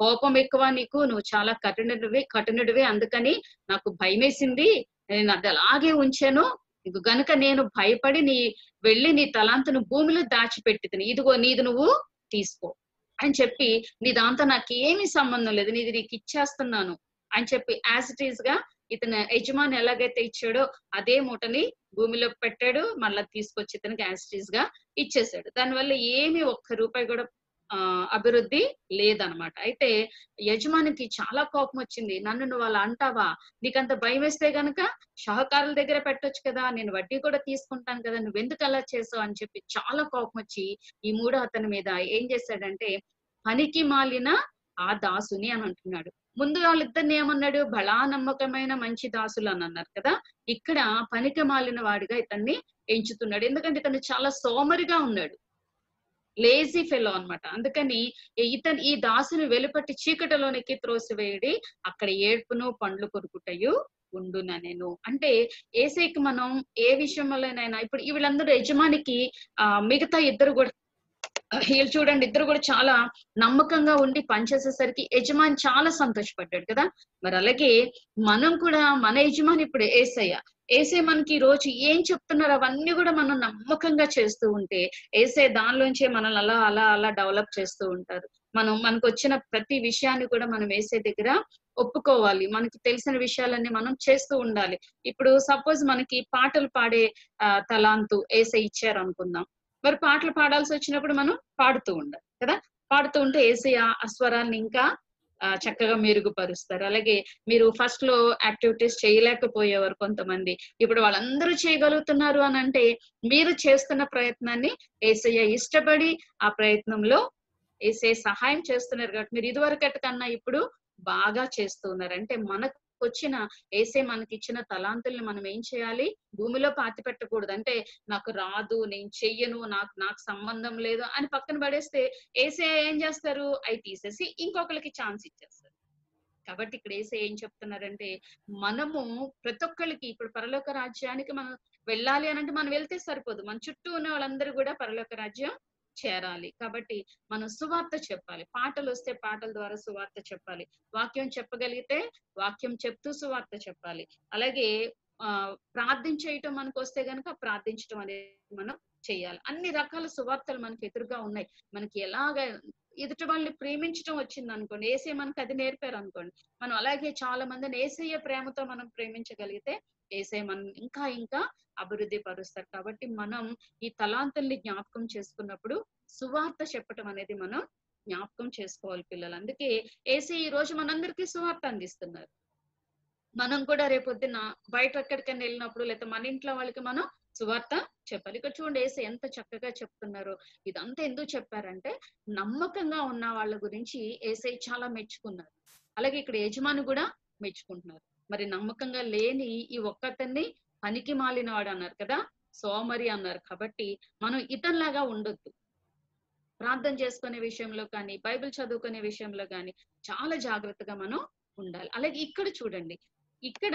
కోపం ఎక్కువ నీకు, నువ్వు చాలా కఠినుడివి, అందుకని నాకు భయమేసింది, నేను అది అలాగే ఉంచాను, గనుక నేను భయపడి నీ తలాంతును భూమిలో దాచిపెట్టి ఇదిగో నీది నువ్వు తీసుకో అని చెప్పి నీ దాంతో నాకు ఏమీ సంబంధం లేదు, నీది నీకు ఇచ్చేస్తున్నాను అని చెప్పి యాజ్ ఇట్ ఈజ్ గా ఇతను యజమాని ఎలాగైతే ఇచ్చాడో అదే మూటని భూమిలో పెట్టాడు, మళ్ళా తీసుకొచ్చి ఇతనికి యాస్టీస్ గా ఇచ్చేసాడు. దానివల్ల ఏమి 1 రూపాయి కూడా అభివృద్ధి లేదనమాట. అయితే యజమానికి చాలా కోపం వచ్చింది, నన్ను నువ్వు అలా అంటావా, నీకంత భయం వేస్తే గనక సహకారుల దగ్గర పెట్టొచ్చు కదా, నేను వడ్డీ కూడా తీసుకుంటాను కదా, నువ్వెందుకు అలా చేసావు అని చెప్పి చాలా కోపం వచ్చి ఈ 3వ అతని మీద ఏం చేశాడంటే పనికి మాలిన ఆ దాసుని అని అంటున్నాడు. ముందు వాళ్ళిద్దరిని ఏమన్నాడు, బలా నమ్మకమైన మంచి దాసులు అని అన్నారు కదా, ఇక్కడ పనికి మాలిన వాడిగా ఇతన్ని ఎంచుతున్నాడు. ఎందుకంటే తను చాలా సోమరిగా ఉన్నాడు, లేజీ ఫెలో అన్నమాట. అందుకని ఇతను ఈ దాసుని వెలుపటి చీకటిలోనికి త్రోసివేయడి, అక్కడ ఏడ్పును పండ్లు కొరుకుటయు ఉండునా నేను. అంటే ఏసైకి మనం ఏ విషయంలోనైనా ఇప్పుడు వీళ్ళందరూ యజమానికి మిగతా ఇద్దరు కూడా వీళ్ళు చూడండి ఇద్దరు కూడా చాలా నమ్మకంగా ఉండి పనిచేసేసరికి యజమాని చాలా సంతోషపడ్డాడు కదా. మరి అలాగే మనం కూడా మన యజమాని ఇప్పుడు ఏసయ్య, ఏసే మనకి ఈ రోజు ఏం చెప్తున్నారు అవన్నీ కూడా మనం నమ్మకంగా చేస్తూ ఉంటే ఏసే దానిలోంచే మనల్ని అలా అలా అలా డెవలప్ చేస్తూ ఉంటారు. మనకు వచ్చిన ప్రతి విషయాన్ని కూడా మనం ఏసే దగ్గర ఒప్పుకోవాలి, మనకి తెలిసిన విషయాలన్నీ మనం చేస్తూ ఉండాలి. ఇప్పుడు సపోజ్ మనకి పాటలు పాడే తలాంతు ఏసే ఇచ్చారు అనుకుందాం, మరి పాటలు పాడాల్సి వచ్చినప్పుడు మనం పాడుతూ ఉండాలి కదా. పాడుతూ ఉంటే ఏసే ఆ స్వరాన్ని ఇంకా చక్కగా మెరుగుపరుస్తారు. అలాగే మీరు ఫస్ట్ లో యాక్టివిటీస్ చేయలేకపోయేవారు కొంతమంది, ఇప్పుడు వాళ్ళందరూ చేయగలుగుతున్నారు అని అంటే మీరు చేస్తున్న ప్రయత్నాన్ని ఏసయ్య ఇష్టపడి ఆ ప్రయత్నంలో ఏసయ్య సహాయం చేస్తున్నారు కాబట్టి మీరు ఇదివరకటి కన్నా ఇప్పుడు బాగా చేస్తున్నారు. అంటే మనకు వచ్చిన ఏసే మనకి ఇచ్చిన తలాంతుల్ని మనం ఏం చేయాలి, భూమిలో పాతి పెట్టకూడదు. అంటే నాకు రాదు, నేను చెయ్యను, నాకు సంబంధం లేదు అని పక్కన పడేస్తే ఏసే ఏం చేస్తారు, అవి తీసేసి ఇంకొకరికి ఛాన్స్ ఇచ్చేస్తారు. కాబట్టి ఇక్కడ ఏసే ఏం చెప్తున్నారంటే మనము ప్రతి ఒక్కరికి ఇప్పుడు పరలోక రాజ్యానికి మనం వెళ్ళాలి అనంటే మనం వెళ్తే సరిపోదు, మన చుట్టూ ఉన్న వాళ్ళందరూ కూడా పరలోక రాజ్యం చేరాలి. కాబట్టి మనం సువార్త చెప్పాలి, పాటలు వస్తే పాటల ద్వారా సువార్త చెప్పాలి, వాక్యం చెప్పగలిగితే వాక్యం చెప్తూ సువార్త చెప్పాలి. అలాగే ప్రార్థించేయటం మనకు వస్తే గనక ప్రార్థించడం అనేది మనం చేయాలి. అన్ని రకాల సువార్తలు మనకి ఎదురుగా ఉన్నాయి. మనకి ఎలాగ ఎదుటి వాళ్ళని ప్రేమించడం వచ్చింది అనుకోండి, ఏసే మనకు అది నేర్పారు అనుకోండి, మనం అలాగే చాలా మందిని ఏసయ్య ప్రేమతో మనం ప్రేమించగలిగితే ఏసే మనం ఇంకా ఇంకా అభివృద్ధి పరుస్తారు. కాబట్టి మనం ఈ తలాంతుల్ని జ్ఞాపకం చేసుకున్నప్పుడు సువార్త చెప్పటం అనేది మనం జ్ఞాపకం చేసుకోవాలి పిల్లలు. అందుకే ఏసే ఈ రోజు మనందరికీ సువార్త అందిస్తున్నారు. మనం కూడా రేపొద్దున బయట ఎక్కడికైనా వెళ్ళినప్పుడు లేకపోతే మన ఇంట్లో వాళ్ళకి మనం సువార్త చెప్పాలి. ఇక్కడ చూడండి ఏసే ఎంత చక్కగా చెప్తున్నారు. ఇదంతా ఎందుకు చెప్పారంటే నమ్మకంగా ఉన్న వాళ్ళ గురించి ఏసే చాలా మెచ్చుకున్నారు, అలాగే ఇక్కడ యజమాని కూడా మెచ్చుకుంటున్నారు. మరి నమ్మకంగా లేని ఈ ఒక్కతన్ని పనికి మాలినవాడు అన్నారు కదా, సోమరి అన్నారు. కాబట్టి మనం ఇతనిలాగా ఉండొద్దు. ప్రార్థన చేసుకునే విషయంలో కానీ బైబిల్ చదువుకునే విషయంలో కానీ చాలా జాగ్రత్తగా మనం ఉండాలి. అలాగే ఇక్కడ చూడండి, ఇక్కడ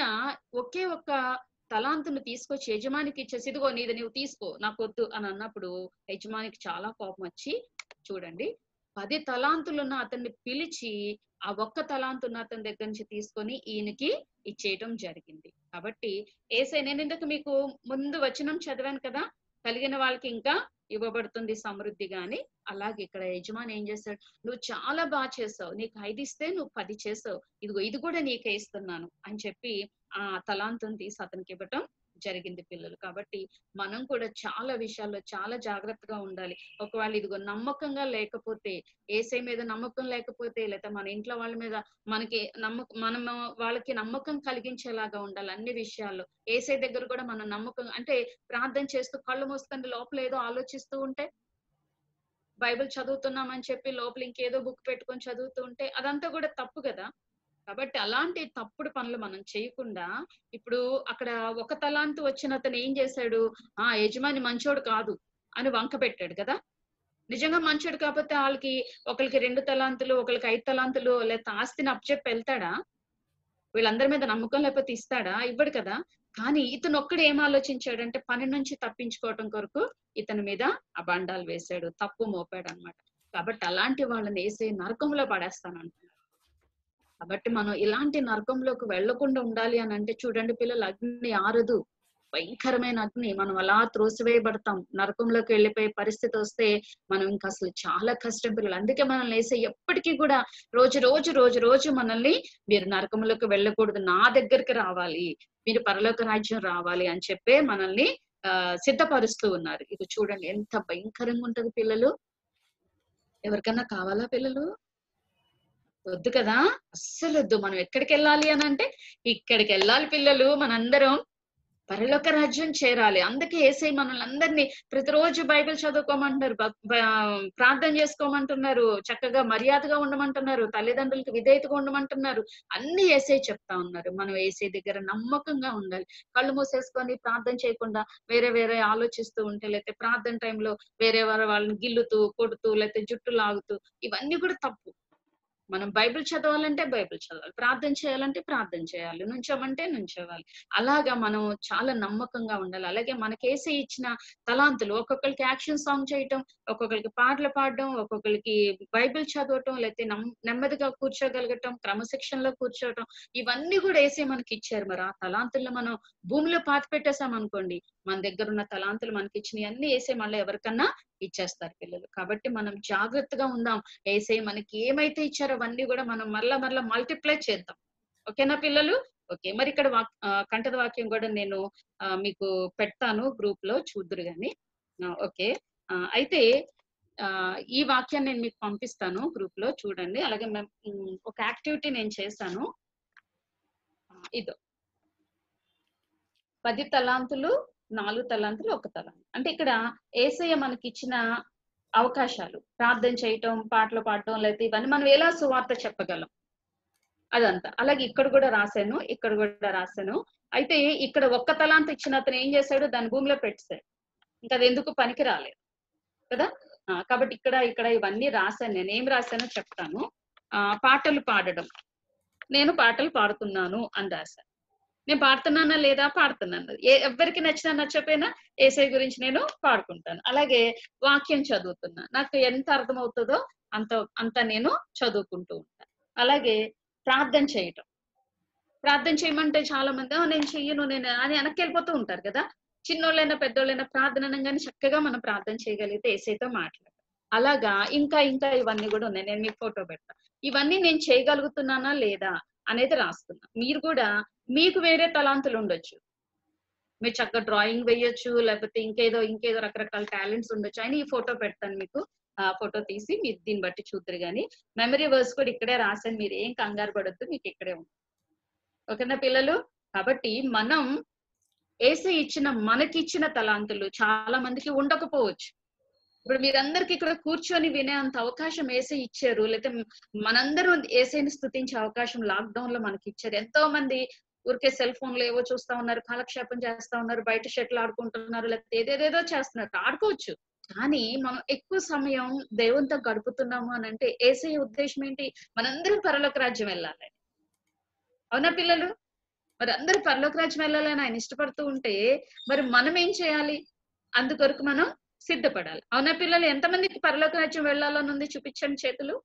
ఒకే ఒక్క తలాంతును తీసుకొచ్చి యజమానికి ఇచ్చేసి ఇదిగో నీది నువ్వు తీసుకో నాకు వద్దు అని అన్నప్పుడు యజమానికి చాలా కోపం వచ్చి చూడండి 10 తలాంతులున్న అతన్ని పిలిచి ఆ ఒక్క తలాంతున్న అతని దగ్గర నుంచి తీసుకొని ఈయనకి ఇచ్చేయటం జరిగింది. కాబట్టి ఏసే నేను ఇందాక మీకు ముందు వచనం చదివాను కదా, కలిగిన వాళ్ళకి ఇంకా ఇవ్వబడుతుంది సమృద్ధిగా అని. అలాగే ఇక్కడ యజమాని ఏం చేశాడు, నువ్వు చాలా బాగా చేసావు, నీకు 5 ఇస్తే నువ్వు 10 చేసావు, ఇదిగో ఇది కూడా నీకే ఇస్తున్నాను అని చెప్పి ఆ తలాంతుని తీసి అతనికి ఇవ్వటం జరిగింది పిల్లలు. కాబట్టి మనం కూడా చాలా విషయాల్లో చాలా జాగ్రత్తగా ఉండాలి. ఒకవేళ ఇదిగో నమ్మకంగా లేకపోతే, ఏసై మీద నమ్మకం లేకపోతే, లేదా మన ఇంట్లో వాళ్ళ మీద మనకి మనము వాళ్ళకి నమ్మకం కలిగించేలాగా ఉండాలి అన్ని విషయాల్లో. ఏసై దగ్గర కూడా మనం నమ్మకం అంటే ప్రార్థన చేస్తూ కళ్ళు మూసుకొని లోపల ఏదో ఆలోచిస్తూ ఉంటే, బైబిల్ చదువుతున్నామని చెప్పి లోపల ఇంకేదో బుక్ పెట్టుకొని చదువుతూ ఉంటే అదంతా కూడా తప్పు కదా. కాబట్టి అలాంటి తప్పుడు పనులు మనం చేయకుండా, ఇప్పుడు అక్కడ ఒక తలాంతు వచ్చిన అతను ఏం చేశాడు, ఆ యజమాని మంచోడు కాదు అని వంక పెట్టాడు కదా. నిజంగా మంచోడు కాకపోతే వాళ్ళకి ఒకరికి 2 తలాంతులు, ఒకరికి 5 తలాంతులు లేకపోతే ఆస్తిని అప్పచెప్పి వెళ్తాడా? వీళ్ళందరి మీద నమ్మకం లేకపోతే ఇస్తాడా? ఇవ్వడు కదా. కానీ ఇతను ఒక్కడు ఏం ఆలోచించాడంటే పని నుంచి తప్పించుకోవటం కొరకు ఇతని మీద ఆ బండాలు వేశాడు, తప్పు మోపాడు అనమాట. కాబట్టి అలాంటి వాళ్ళని వేసి నరకంలో పడేస్తానంట. కాబట్టి మనం ఇలాంటి నరకంలోకి వెళ్లకుండా ఉండాలి అని అంటే చూడండి పిల్లలు, అగ్ని ఆరదు, భయంకరమైన అగ్ని, మనం అలా త్రోసివేయబడతాం. నరకంలోకి వెళ్ళిపోయే పరిస్థితి వస్తే మనం ఇంకా అసలు చాలా కష్టం పిల్లలు. అందుకే మనల్ని వేసే ఎప్పటికీ కూడా రోజు రోజు రోజు రోజు మనల్ని మీరు నరకంలోకి వెళ్ళకూడదు, నా దగ్గరికి రావాలి, మీరు పరలోక రాజ్యం రావాలి అని చెప్పే మనల్ని సిద్ధపరుస్తూ ఉన్నారు. ఇది చూడండి ఎంత భయంకరంగా ఉంటది పిల్లలు. ఎవరికన్నా కావాలా పిల్లలు? వద్దు కదా, అస్సలు వద్దు. మనం ఎక్కడికి వెళ్ళాలి అని అంటే ఇక్కడికి వెళ్ళాలి పిల్లలు. మనందరం పరలోక రాజ్యం చేరాలి. అందుకే యేసయ్య మనల్ని అందరినీ ప్రతిరోజు బైబిల్ చదువుకోమంటున్నారు, ప్రార్థన చేసుకోమంటున్నారు, చక్కగా మర్యాదగా ఉండమంటున్నారు, తల్లిదండ్రులకు విధేయతగా ఉండమంటున్నారు. అన్ని యేసయ్య చెప్తా ఉన్నారు. మనం యేసయ్య దగ్గర నమ్మకంగా ఉండాలి. కళ్ళు మూసేసుకొని ప్రార్థన చేయకుండా వేరే వేరే ఆలోచిస్తూ ఉంటే, లేకపోతే ప్రార్థన టైంలో వేరే వారి వాళ్ళని గిల్లుతూ కొడుతూ లేకపోతే జుట్టు లాగుతూ, ఇవన్నీ కూడా తప్పు. మనం బైబిల్ చదవాలంటే బైబిల్ చదవాలి, ప్రార్థన చేయాలంటే ప్రార్థన చేయాలి, నుంచోమంటే నుంచోవాలి. అలాగా మనం చాలా నమ్మకంగా ఉండాలి. అలాగే మనకేసే ఇచ్చిన తలాంతులు, ఒక్కొక్కరికి యాక్షన్ సాంగ్ చేయటం, ఒక్కొక్కరికి పాటలు పాడడం, ఒక్కొక్కరికి బైబిల్ చదవటం, లేకపోతే నెమ్మదిగా కూర్చోగలగటం, క్రమశిక్షణలో కూర్చోవటం, ఇవన్నీ కూడా వేసే మనకి ఇచ్చారు. మరి ఆ తలాంతులను మనం భూమిలో పాతి పెట్టేసాం అనుకోండి, మన దగ్గర ఉన్న తలాంతులు మనకి ఇచ్చినవి అన్ని వేసే మళ్ళీ ఎవరికన్నా ఇచ్చేస్తారు పిల్లలు. కాబట్టి మనం జాగ్రత్తగా ఉందాం. వేసే మనకి ఏమైతే ఇచ్చారో అవన్నీ కూడా మనం మరలా మరలా మల్టిప్లై చేద్దాం. ఓకేనా పిల్లలు? ఓకే, మరి ఇక్కడ కంఠద వాక్యం కూడా నేను మీకు పెడతాను గ్రూప్ లో, చూద్దురు గాని. ఓకే, అయితే ఈ వాక్యాన్ని నేను మీకు పంపిస్తాను గ్రూప్ లో, చూడండి. అలాగే ఒక యాక్టివిటీ నేను చేశాను, ఇదో 10 తలాంతులు, 4 తలాంతులు, 1 తలాంతు. అంటే ఇక్కడ యేసయ్య మనకి ఇచ్చిన అవకాశాలు, ప్రార్థన చేయటం, పాటలు పాడటం, లేకపోతే ఇవన్నీ మనం ఎలా సువార్త చెప్పగలం అదంతా. అలాగే ఇక్కడ కూడా రాశాను, ఇక్కడ కూడా రాశాను. అయితే ఇక్కడ 1 తలాంతు ఇచ్చిన అతను ఏం చేశాడు, దాని భూమిలో పెట్టేశాడు. ఇంకా అది ఎందుకు పనికి రాలేదు కదా. కాబట్టి ఇక్కడ ఇక్కడ ఇవన్నీ రాశాను. నేను ఏం రాశానో చెప్తాను. పాటలు పాడడం, నేను పాటలు పాడుతున్నాను అని రాశాను. నేను పాడుతున్నానా లేదా, పాడుతున్నాను. ఎవరికి నచ్చినా నచ్చపోయినా యేసే గురించి నేను పాడుకుంటాను. అలాగే వాక్యం చదువుతున్నా, నాకు ఎంత అర్థమవుతుందో అంత నేను చదువుకుంటూ ఉంటాను. అలాగే ప్రార్థన చేయటం, ప్రార్థన చేయమంటే చాలా మంది నేను చెయ్యను నేను అని వెనక్కి వెళ్ళిపోతూ ఉంటారు కదా. చిన్నోళ్ళైనా పెద్దోళ్ళైనా ప్రార్థనగానే చక్కగా మనం ప్రార్థన చేయగలిగితే యేసేతో మాట్లాడతాం. అలాగా ఇంకా ఇంకా ఇవన్నీ కూడా ఉన్నాయి. నేను మీకు ఫోటో పెడతా. ఇవన్నీ నేను చేయగలుగుతున్నానా లేదా అనేది రాస్తున్నా. మీరు కూడా మీకు వేరే తలాంతులు ఉండొచ్చు. మీరు చక్కగా డ్రాయింగ్ వేయొచ్చు, లేకపోతే ఇంకేదో రకరకాల టాలెంట్స్ ఉండొచ్చు. అయినా ఈ ఫోటో పెడతాను మీకు, ఆ ఫోటో తీసి మీరు దీన్ని బట్టి చూద్దరు గాని. మెమరీ వర్స్ కూడా ఇక్కడే రాశాను, మీరు ఏం కంగారు పడొద్దు, మీకు ఇక్కడే ఉంది. ఓకేనా పిల్లలు? కాబట్టి మనం యేసే ఇచ్చిన మనకిచ్చిన తలాంతులు చాలా మందికి ఉండకపోవచ్చు. ఇప్పుడు మీరందరికి ఇక్కడ కూర్చొని వినే అంత అవకాశం యేసే ఇచ్చారు, లేకపోతే మనందరూ యేసేని స్తుతించే అవకాశం లాక్డౌన్ లో మనకి ఇచ్చారు. ఎంతో మంది ఊరికే సెల్ ఫోన్ లో ఏవో చూస్తా ఉన్నారు, కాలక్షేపం చేస్తా ఉన్నారు, బయట షటిల్ ఆడుకుంటున్నారు, లేకపోతే ఏదేదేదో చేస్తున్నారు. ఆడుకోవచ్చు, కానీ మనం ఎక్కువ సమయం దేవునితో గడుపుతున్నాము అని అంటే యేసే ఉద్దేశం ఏంటి, మనందరం పరలోక రాజ్యం వెళ్ళాలని. అవునా పిల్లలు? మరి అందరూ పరలోక రాజ్యం వెళ్ళాలని ఆయన ఇష్టపడుతూ ఉంటే మరి మనం ఏం చేయాలి? అందుకొరకు మనం సిద్ధపడాలి. అవునా పిల్లలు? ఎంతమందికి పరలోక రాజ్యం వెళ్ళాలని ఉంది? చూపించండి చేతులు.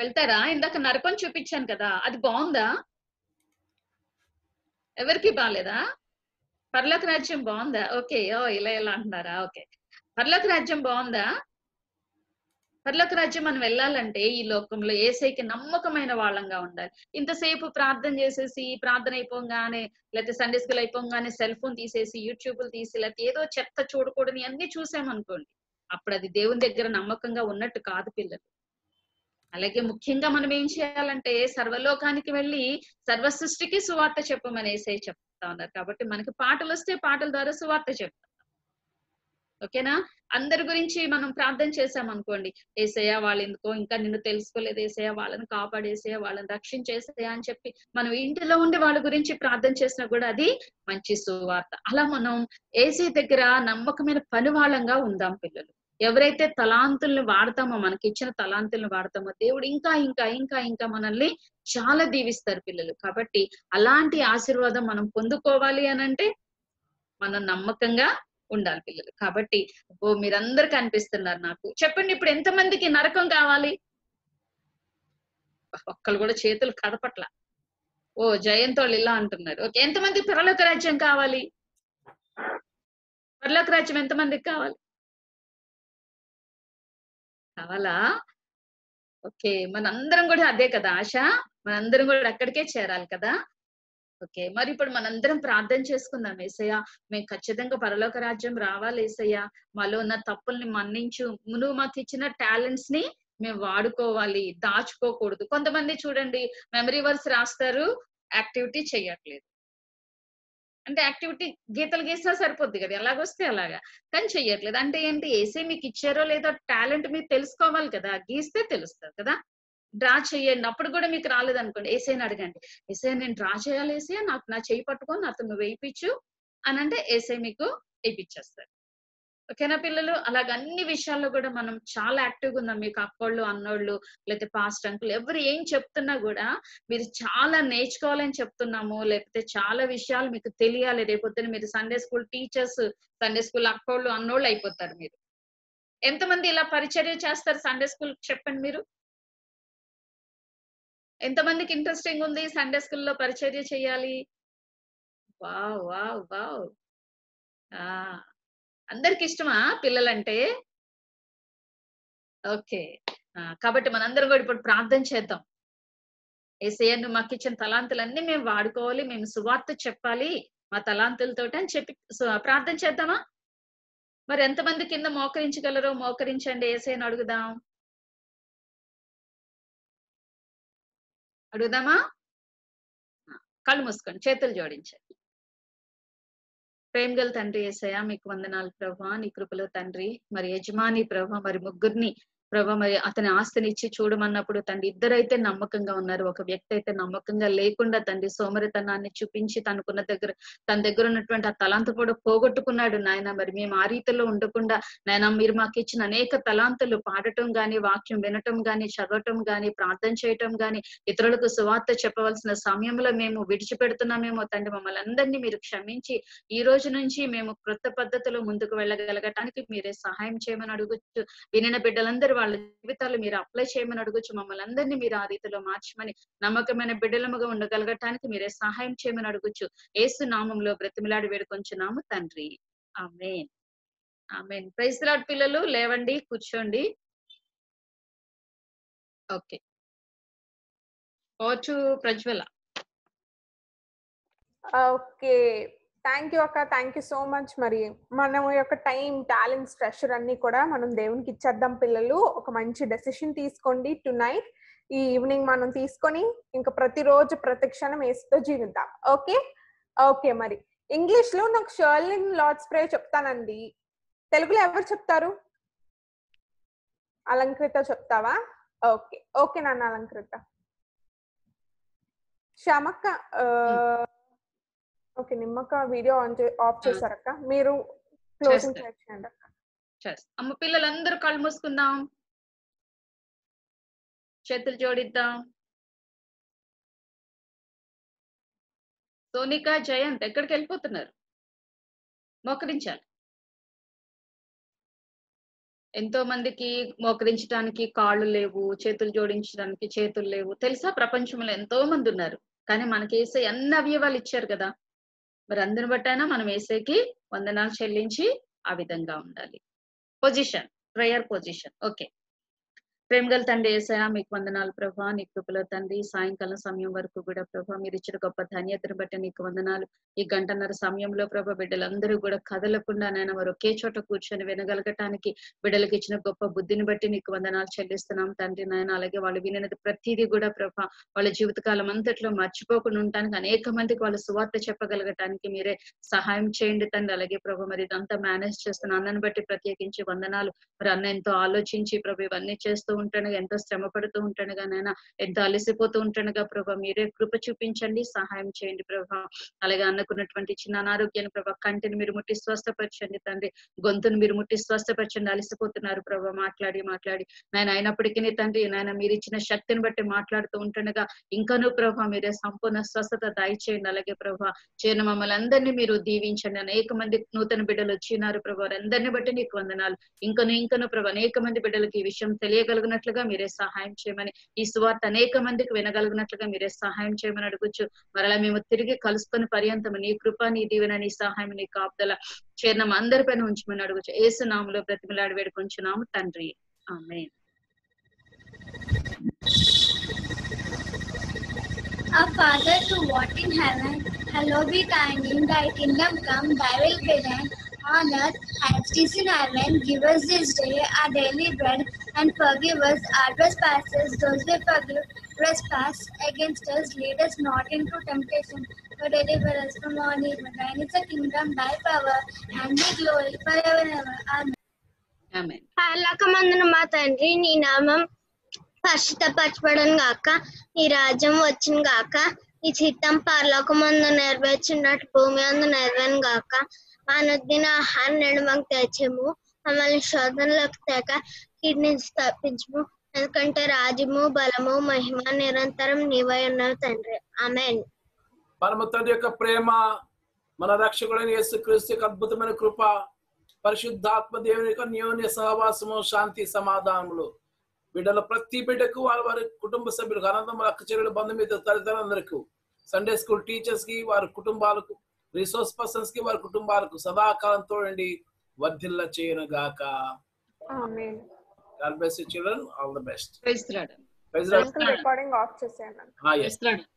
వెళ్తారా? ఇందాక నరకం చూపించాను కదా, అది బాగుందా? ఎవరికి బాలేదా? పరలోక రాజ్యం బాగుందా? ఓకే, ఇలా అంటున్నారా? ఓకే, పరలోక రాజ్యం బాగుందా? పరలోక రాజ్యం మనం వెళ్ళాలంటే ఈ లోకంలో యేసయ్యకి నమ్మకమైన వాళ్ళంగా ఉండాలి. ఇంతసేపు ప్రార్థన చేసేసి, ప్రార్థన అయిపోగానే లేకపోతే సండే స్కూల్ అయిపోగానే సెల్ ఫోన్ తీసేసి, యూట్యూబ్లు తీసి, లేకపోతే ఏదో చెత్త చూడకూడని అన్ని చూసామనుకోండి, అప్పుడు అది దేవుని దగ్గర నమ్మకంగా ఉన్నట్టు కాదు పిల్లలు. అలాగే ముఖ్యంగా మనం ఏం చేయాలంటే సర్వలోకానికి వెళ్ళి సర్వ సృష్టికి సువార్త చెప్పమని యేసయ్య చెప్తా ఉన్నారు. కాబట్టి మనకి పాటలు వస్తే పాటల ద్వారా సువార్త చెప్తాం. ఓకేనా? అందరి గురించి మనం ప్రార్థన చేసామనుకోండి, యేసయ్య వాళ్ళు ఎందుకో ఇంకా నిన్ను తెలుసుకోలేదు, యేసయ్య వాళ్ళని కాపాడేసేయ, వాళ్ళని రక్షించేసేయ అని చెప్పి మనం ఇంటిలో ఉండి వాళ్ళ గురించి ప్రార్థన చేసినా కూడా అది మంచి సువార్త. అలా మనం యేసయ్య దగ్గర నమ్మకమైన పనివాళ్ళంగా ఉందాం పిల్లలు. ఎవరైతే తలాంతుల్ని వాడతామో, మనకి ఇచ్చిన తలాంతుల్ని వాడతామో, దేవుడు ఇంకా ఇంకా ఇంకా ఇంకా మనల్ని చాలా దీవిస్తారు పిల్లలు. కాబట్టి అలాంటి ఆశీర్వాదం మనం పొందుకోవాలి అని అంటే మనం నమ్మకంగా ఉండాలి పిల్లలు. కాబట్టి మీరందరూ కనిపిస్తున్నారు నాకు. చెప్పండి, ఇప్పుడు ఎంతమందికి నరకం కావాలి? ఒక్కళ్ళు కూడా చేతులు కదపట్ల. జయంతోళ్ళు ఇలా అంటున్నారు. ఓకే, ఎంతమందికి పరలోక రాజ్యం కావాలి? పరలోక రాజ్యం ఎంతమందికి కావాలి? కావాలా? ఓకే, మనందరం కూడా అదే కదా ఆశ, మనందరం కూడా అక్కడికే చేరాలి కదా. ఓకే, మరి ఇప్పుడు మనందరం ప్రార్థన చేసుకుందాం. యేసయ్య, మేము ఖచ్చితంగా పరలోక రాజ్యం రావాలి యేసయ్య, మాలో ఉన్న తప్పుల్ని మన్నించు, నువ్వు మాకు ఇచ్చిన టాలెంట్స్ ని మేము వాడుకోవాలి, దాచుకోకూడదు. కొంతమంది చూడండి మెమరీ వర్స్ రాస్తారు, యాక్టివిటీ చేయట్లేదు. అంటే యాక్టివిటీ గీతలు గీసినా సరిపోద్ది కదా, ఎలాగొస్తే అలాగా, కానీ చెయ్యట్లేదు. అంటే ఏంటి, ఏసే మీకు ఇచ్చారో లేదో టాలెంట్ మీరు తెలుసుకోవాలి కదా, గీస్తే తెలుస్తారు కదా. డ్రా చేయండి, అప్పుడు కూడా మీకు రాలేదనుకోండి ఏసైని అడగండి, ఏసే నేను డ్రా చేయాలి ఏసే, నాకు నా చేయి పట్టుకో నాతో నువ్వు వేయించు అని అంటే ఏసే మీకు వేయించేస్తాడు. ఓకేనా పిల్లలు? అలాగ అన్ని విషయాల్లో కూడా మనం చాలా యాక్టివ్గా ఉన్నాం. మీకు అక్కోళ్ళు అన్నోళ్ళు లేకపోతే పాస్ట్ అంకులు ఎవరు ఏం చెప్తున్నా కూడా మీరు చాలా నేర్చుకోవాలని చెప్తున్నాము, లేకపోతే చాలా విషయాలు మీకు తెలియాలి. రేపొద్దున మీరు Sunday school teachers, Sunday school అక్కోళ్ళు అన్నోళ్ళు అయిపోతారు. మీరు ఎంతమంది ఇలా పరిచర్య చేస్తారు సండే స్కూల్ చెప్పండి, మీరు ఎంతమందికి ఇంట్రెస్టింగ్ ఉంది సండే స్కూల్లో పరిచర్య చేయాలి? వావ్ వావ్ వావ్, అందరికి ఇష్టమా పిల్లలంటే? ఓకే, కాబట్టి మనందరం కూడా ఇప్పుడు ప్రార్థన చేద్దాం. యేసయ్యా నువ్వు మాకు ఇచ్చిన తలాంతులన్నీ మేము వాడుకోవాలి, మేము సువార్త చెప్పాలి మా తలాంతులతో అని చెప్పి ప్రార్థన చేద్దామా? మరి ఎంతమంది కింద మోకరించగలరో మోకరించండి, యేసయ్యని అడుగుదాం. అడుగుదామా? కళ్ళు మూసుకోండి, చేతులు జోడించండి. ప్రేమ గల తండ్రి యేసయ్య మీకు వందనాలు ప్రభా, నీ కృపలో తండ్రి. మరి యజమాని ప్రభా, మరి ముగ్గురిని ప్రభా మరి అతని ఆస్తిని ఇచ్చి చూడమన్నప్పుడు తండ్రి ఇద్దరైతే నమ్మకంగా ఉన్నారు, ఒక వ్యక్తి అయితే నమ్మకంగా లేకుండా తండ్రి సోమరితనాన్ని చూపించి తన దగ్గర ఉన్నటువంటి ఆ తలాంతు కూడా పోగొట్టుకున్నాడు నాయన. మరి మేము ఆ రీతిలో ఉండకుండా నాయన, మీరు మాకు ఇచ్చిన అనేక తలాంతులు పాడటం గాని, వాక్యం వినటం గాని, చదవటం గాని, ప్రార్థన చేయటం గాని, ఇతరులకు సువార్త చెప్పవలసిన సమయంలో మేము విడిచిపెడుతున్నామేమో తండ్రి, మమ్మల్ని అందరినీ మీరు క్షమించి ఈ రోజు నుంచి మేము క్రొత్త పద్ధతిలో ముందుకు వెళ్ళగలగటానికి మీరే సహాయం చేయమని అడుగుచ్చు. వినిన బిడ్డలందరూ వాళ్ళ జీవితాలు మీరు అప్లై చేయమని అడుగుచ్చు. మమ్మల్ని అందరినీ మీరు ఆ రీతిలో మార్చమని, నమ్మకమైన బిడ్డలముగా ఉండగలగటానికి మీరే సహాయం చేయమని అడుగుచ్చు. యేసు నామంలో బ్రతిమిలాడి వేడుకొంచున్నాము తండ్రి, ఆమేన్ ఆమేన్. ప్రైజ్ ది లార్డ్ పిల్లలు, లేవండి కూర్చోండి. ఓకే, ఓటు ప్రజ్వల. ఓకే, థ్యాంక్ యూ అక్క, థ్యాంక్ యూ సో మచ్. మరి మనం యొక్క టైం, టాలెంట్స్, ప్రెషర్ అన్ని కూడా మనం దేవునికి ఇచ్చేద్దాం పిల్లలు. ఒక మంచి డెసిషన్ తీసుకోండి టు నైట్, ఈ ఈవినింగ్ మనం తీసుకొని ఇంకా ప్రతిరోజు ప్రతిక్షణం యేసుతో జీవిద్దాం. ఓకే ఓకే, మరి ఇంగ్లీష్ లో నాకు షర్లింగ్ లార్డ్స్ ప్రే చెప్తానండి, తెలుగులో ఎవరు చెప్తారు? అలంకృత చెప్తావా? ఓకే ఓకే నాన్న, అలంకృత. శ్యామక్క ఓకే, నిమ్మక వీడియో ఆన్ ఆఫ్ చేశారక్క, మీరు క్లోజింగ్ చేయండి అక్క. అమ్మ పిల్లలందరూ కళ్ళు మూసుకుందాం, చేతులు జోడిద్దాం. సోనిక, జయంత్ ఎక్కడికి వెళ్ళిపోతున్నారు? మోకరించాలి. ఎంతో మందికి మోకరించడానికి కాళ్ళు లేవు, చేతులు జోడించడానికి చేతులు లేవు. తెలుసా, ప్రపంచంలో ఎంతో మంది ఉన్నారు, కానీ మనకి యేసే అన్ని అవయవాలు ఇచ్చారు కదా. మరి అందరిని బట్టైనా మనం యేసేకి వందనాలు చెల్లించి ఆ విధంగా ఉండాలి. Position, prayer position. ఓకే, ప్రేమగల తండ్రి యేసయ్య మీకు వందనాలు ప్రభా, నీ కృపలో తండ్రి సాయంకాలం సమయం వరకు కూడా ప్రభా మీరు ఇచ్చిన గొప్ప ధన్యతను బట్టి నీకు వందనాలు. ఈ గంటన్నర సమయంలో ప్రభా బిడ్డలందరూ కూడా కదలకుండా నైనా మరి ఒకే చోట కూర్చొని వినగలగటానికి బిడ్డలకు ఇచ్చిన గొప్ప బుద్ధిని బట్టి నీకు వందనాలు చెల్లిస్తున్నాం తండ్రి నాయన. అలాగే వాళ్ళు వినినది ప్రతిదీ కూడా ప్రభా వాళ్ళ జీవితకాలం అంతట్లో మర్చిపోకుండా ఉండటానికి, అనేక మందికి వాళ్ళ సువార్త చెప్పగలగటానికి మీరే సహాయం చేయండి తండ్రి. అలాగే ప్రభా మరి ఇదంతా మేనేజ్ చేస్తున్న అన్నను బట్టి ప్రత్యేకించి వందనాలు. మరి అన్న ఎంతో ఆలోచించి ప్రభా ఇవన్నీ చేస్తూ ఉంటాను, ఎంతో శ్రమ పడుతూ ఉంటానుగా నాయన, ఎంతో అలసిపోతూ ఉంటానుగా ప్రభా, మీరే కృప చూపించండి, సహాయం చేయండి ప్రభా. అలాగే అన్నకున్నటువంటి చిన్న అనారోగ్యాన్ని ప్రభా, కంటిని మీరు ముట్టి స్వస్థపరచండి తండ్రి, గొంతును మీరు ముట్టి స్వస్థపరచండి. అలసిపోతున్నారు ప్రభా మాట్లాడి నాయన, అయినప్పటికీ తండ్రి నాయన మీరు ఇచ్చిన శక్తిని బట్టి మాట్లాడుతూ ఉంటుండగా ఇంకానూ ప్రభా మీరే సంపూర్ణ స్వస్థత దయచేయండి. అలాగే ప్రభా చేయని మమ్మల్ని అందరినీ మీరు దీవించండి. అనేక మంది నూతన బిడ్డలు వచ్చినారు ప్రభా, అందరిని బట్టి నీకు వందనాలు. ఇంకనూ ప్రభా అనేక మంది బిడ్డలకు ఈ విషయం తెలియగలుగుతున్నారు మీరే సహాయం చేయమని, ఈ సువార్త అనేక మందికి వినగలిగినట్లుగా మీరే సహాయం చేయమని అడుగుచ్చు. మరలా మేము తిరిగి కలుసుకుని పర్యంతం నీ కృప, నీ దీవెన, నీ సహాయం, నీ కాపుదల చేరణ అందరిపైన ఉంచమని అడుగుచ్చు. యేసు నామములో బ్రతిమిలాడి వేడుకొంచున్నాము తండ్రి, ఆమేన్. Our Father who art in heaven, hallowed be thy name, thy kingdom come, thy will be done on earth as it is in heaven. Give us this day our daily bread. and forgive us our trespasses, those we forgive trespass against us. Lead us not into temptation, but deliver us from all evil. Thine is the kingdom, thy power, and the glory forever and ever. Amen. Amen. Allakamandana matandri nee naamam పరిశుద్ధ పరచబడను గాక, నీ రాజ్యం వచ్చిన గాక, నీ చిత్తం పరలోకమందు నెరవేర్చినట్టు భూమి అందు నెరవేరును గాక. మా అనుదిన ఆహారం నేడు మాకు తెచ్చుము, మమ్మల్ని శోధనలోకి తేక కీడు నుంచి తప్పించుము, ఎందుకంటే రాజ్యము బలము మహిమ నిరంతరం నీవై ఉన్నావు తండ్రి. ఆమేన్. పరమ తండ్రి యొక్క ప్రేమ, మన రక్షకుడైన యేసుక్రీస్తు యొక్క అద్భుతమైన కృప, పరిశుద్ధాత్మ దేవుని యొక్క నియోని సహవాసము, శాంతి సమాధానములు బిడ్డల ప్రతి బిడ్డకు, వారి వారి కుటుంబ సభ్యులకు, అనంతరం అక్క చెల్లెలు బంధుమిత్ర తల్లిదండ్రులందరికీ, సండే స్కూల్ టీచర్స్ కి, వారి కుటుంబాలకు, రిసోర్స్ పర్సన్స్ కి, వారి కుటుంబాలకు సదాకాలం తోడండి, వర్ధిల్ల చేయను గాక. ఆమేన్. God bless you children. All the best. Praise the Lord. Recording off చేశాను. Yes.